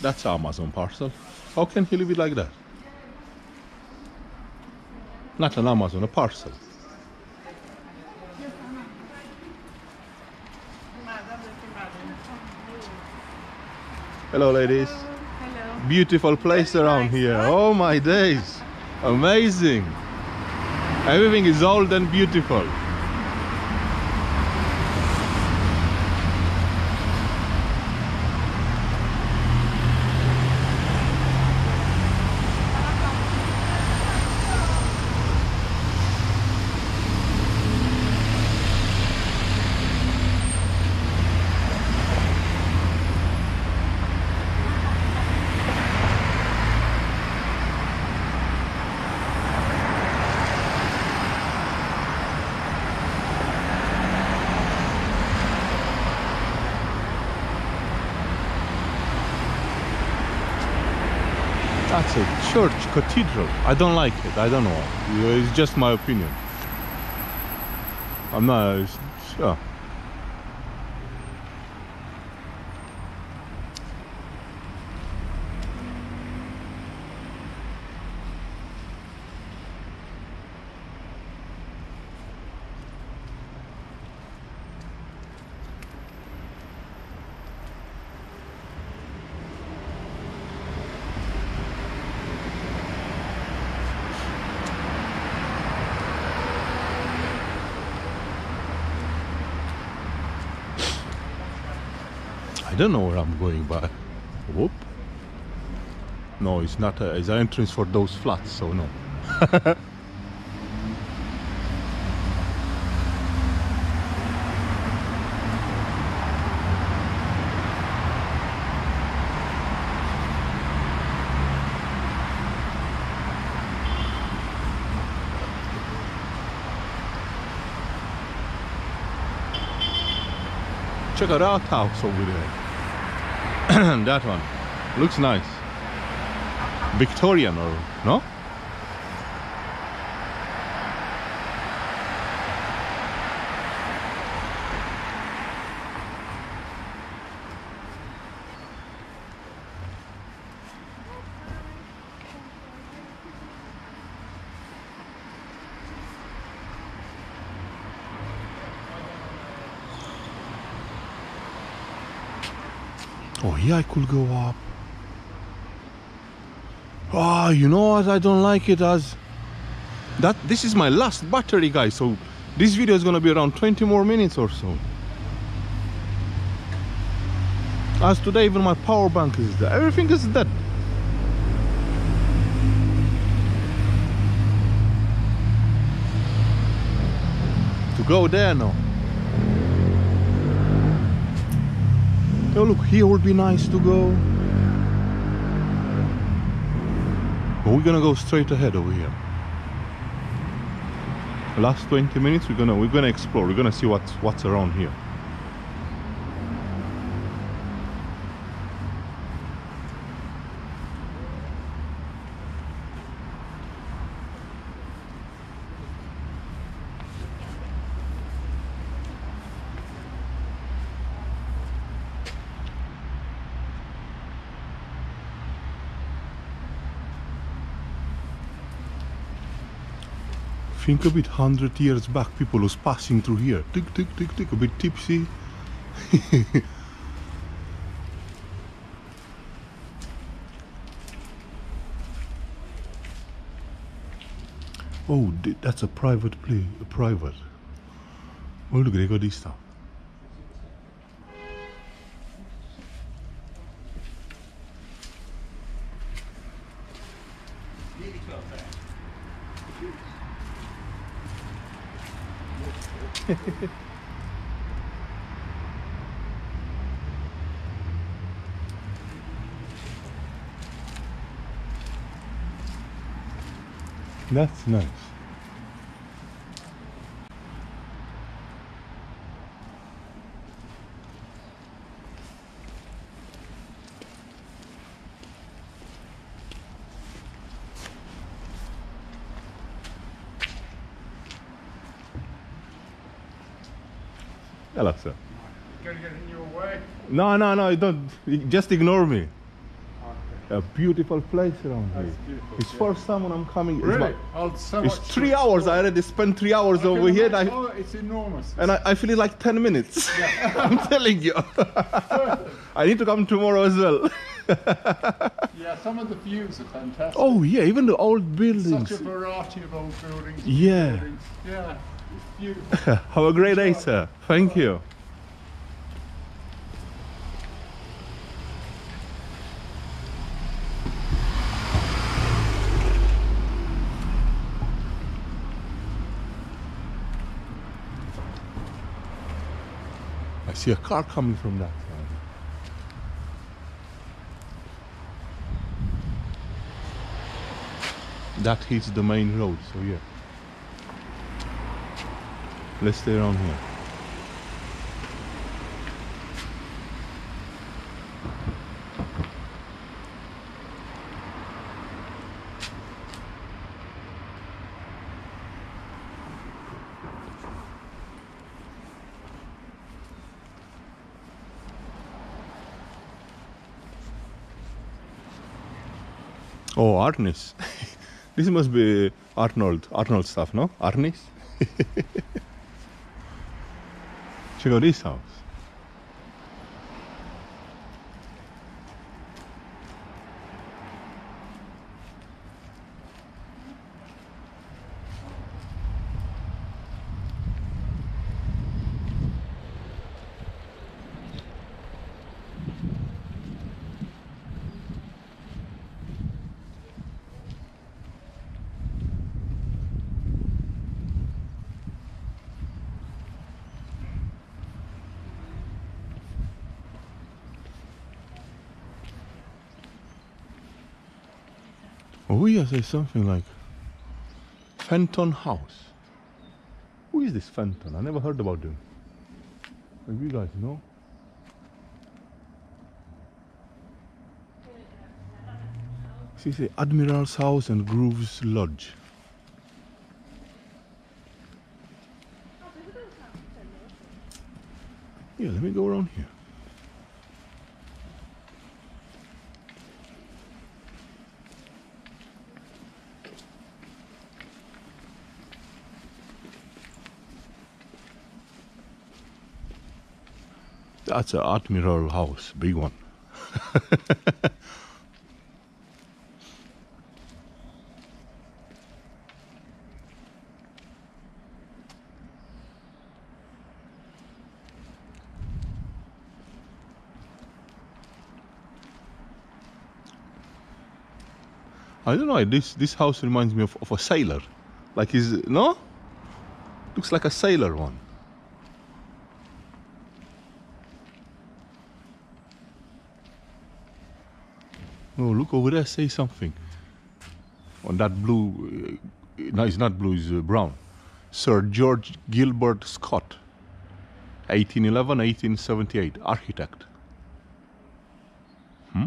That's Amazon parcel. How can he leave it like that? Not an Amazon, a parcel. Hello ladies. Beautiful place around here. Oh my days, amazing. Everything is old and beautiful. That's a church, cathedral. I don't like it. I don't know. It's just my opinion. I'm not sure. I don't know where I'm going, but whoop. No, it's not. It's an entrance for those flats, so no. Check out that house over there. That one looks nice. Victorian or no? Oh, yeah, I could go up. Oh, you know what? I don't like it as that. This is my last battery, guys, so this video is gonna be around 20 more minutes or so. As today, even my power bank is dead. Everything is dead. To go there now. Oh, look, here would be nice to go. But we're gonna go straight ahead over here. The last 20 minutes, we're gonna explore. We're gonna see what's around here. Think a bit, 100 years back, people was passing through here. Tick, tick, tick, tick, a bit tipsy. Oh, that's a private play, a private. Oh, look, they got this stuff. That's nice. Hello, sir. Gonna get in your way? No, no, no, don't. Just ignore me. Okay. A beautiful place around here. Beautiful, it's first time when I'm coming. Really? It's 3 hours. I already spent 3 hours over here. Oh, it's enormous. And I feel like 10 minutes. Yeah. I'm telling you. I need to come tomorrow as well. Yeah, some of the views are fantastic. Oh, yeah, even the old buildings. Such a variety of old buildings. Yeah. Yeah. Have a great day, sir. Thank you. I see a car coming from that side. That hits the main road, so yeah. Let's stay around here. Oh, Arnis. This must be Arnold stuff, no? Arnis? Check out this house. Oh yes, there's something like Fenton House. Who is this Fenton? I never heard about them. Maybe you guys know. See, say Admiral's House and Groves Lodge. Yeah, let me go around here. That's an Admiral's House, big one. I don't know, this house reminds me of a sailor. Like his, no? Looks like a sailor one. No, look over there, say something. On that blue, no, it's not blue, it's brown. Sir George Gilbert Scott, 1811–1878, architect. Hmm?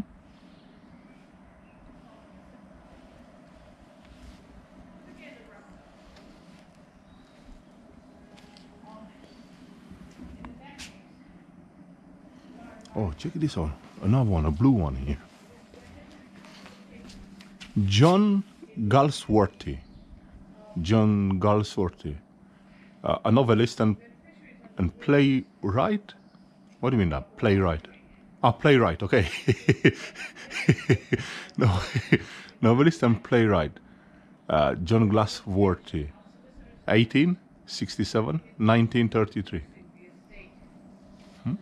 Oh, check this out. Another one, a blue one here. John Galsworthy. John Galsworthy, a novelist and playwright. What do you mean that? Playwright? Ah, playwright, okay. No, novelist and playwright. John Galsworthy, 1867, 1933. Hmm?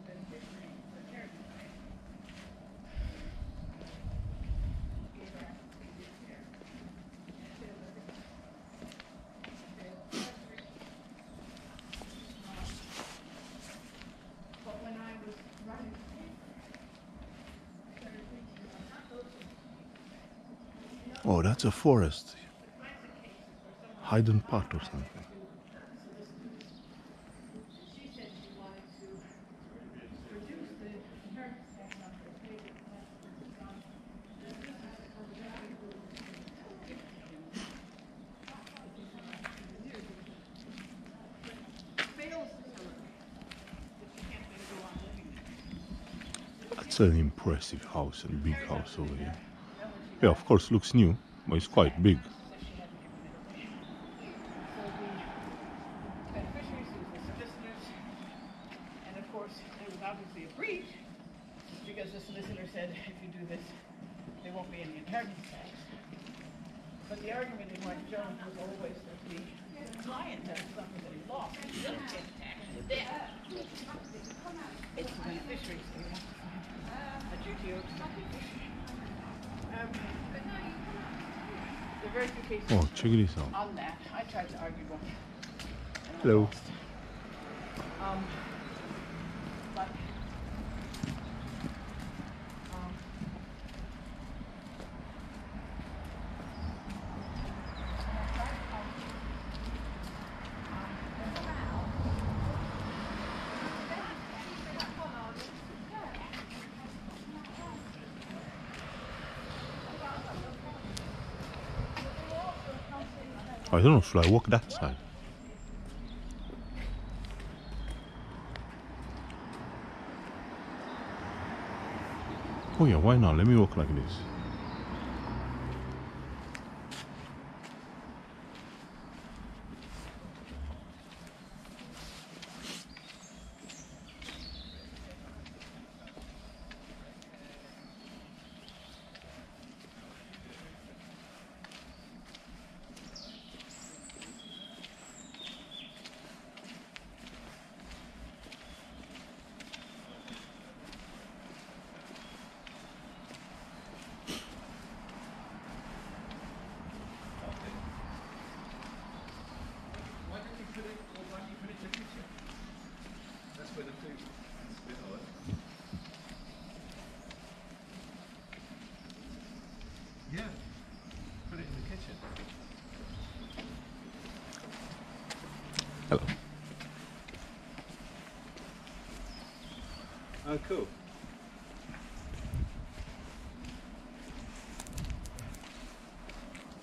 Oh, that's a forest. Hyden Park or something. That's an impressive house and big house over here. Yeah, of course, looks new, but it's quite big. And of course, there was obviously a breach because the solicitor said if you do this, there won't be any inheritance tax. But the argument in White Jones was always that the client has something that he lost, and he doesn't get taxed to death. It's the beneficiary, so you have to find a duty owed to the beneficiary. Oh, check this out. On that, I tried to argue with him. Hello. I don't know, should I walk that side? Oh yeah, why not? Let me walk like this. Cool.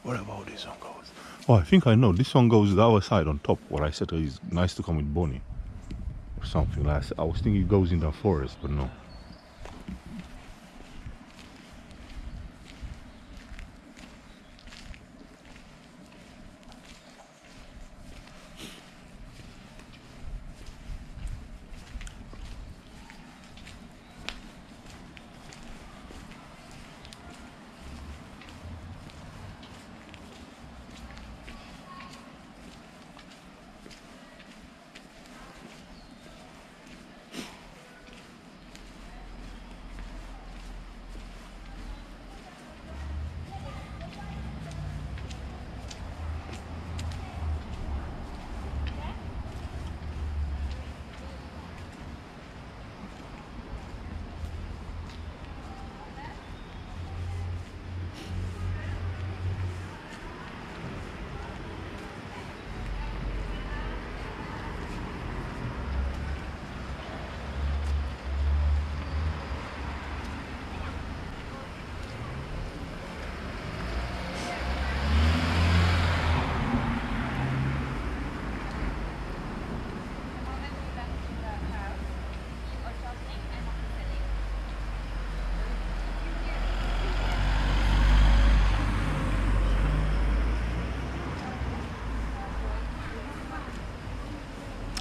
What about this one goes? Oh, I think I know. This one goes the other side on top, where I said it's nice to come with Bonnie or something. Like I was thinking it goes in the forest, but no.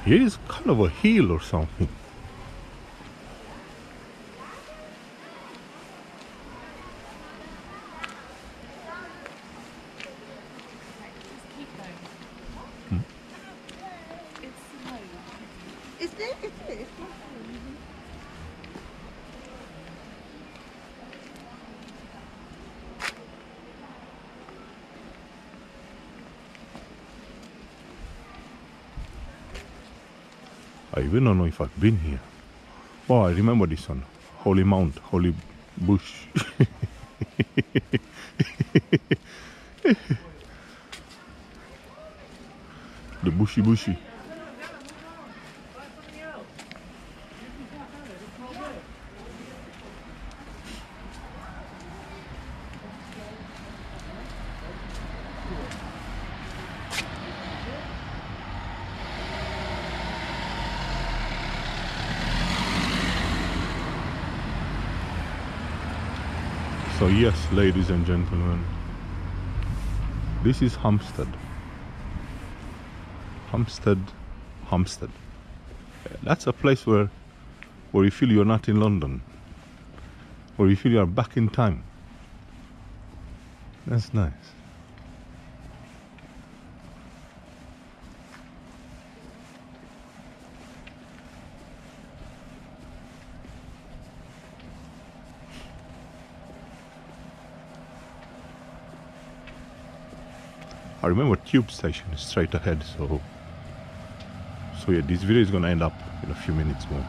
It is kind of a hill or something. I even don't know if I've been here. Oh, I remember this one. Holy Mount, Holy Bush. The bushy bushy. So yes, ladies and gentlemen, this is Hampstead. Hampstead. That's a place where you feel you're not in London, where you feel you're back in time. That's nice. I remember Tube Station is straight ahead, so yeah, this video is gonna end up in a few minutes more.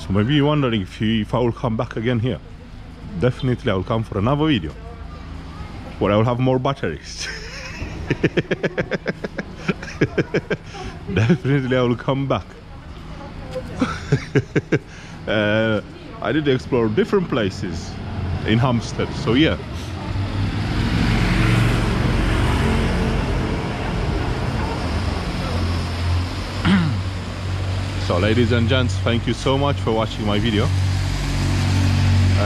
So maybe you're wondering if I will come back again here. Definitely I will come for another video where I will have more batteries. Definitely I will come back. I did explore different places in Hampstead, so yeah. So ladies and gents, thank you so much for watching my video,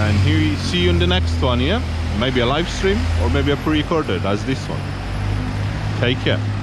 and here, see you in the next one, yeah? Maybe a live stream or maybe a pre-recorded as this one. Take care.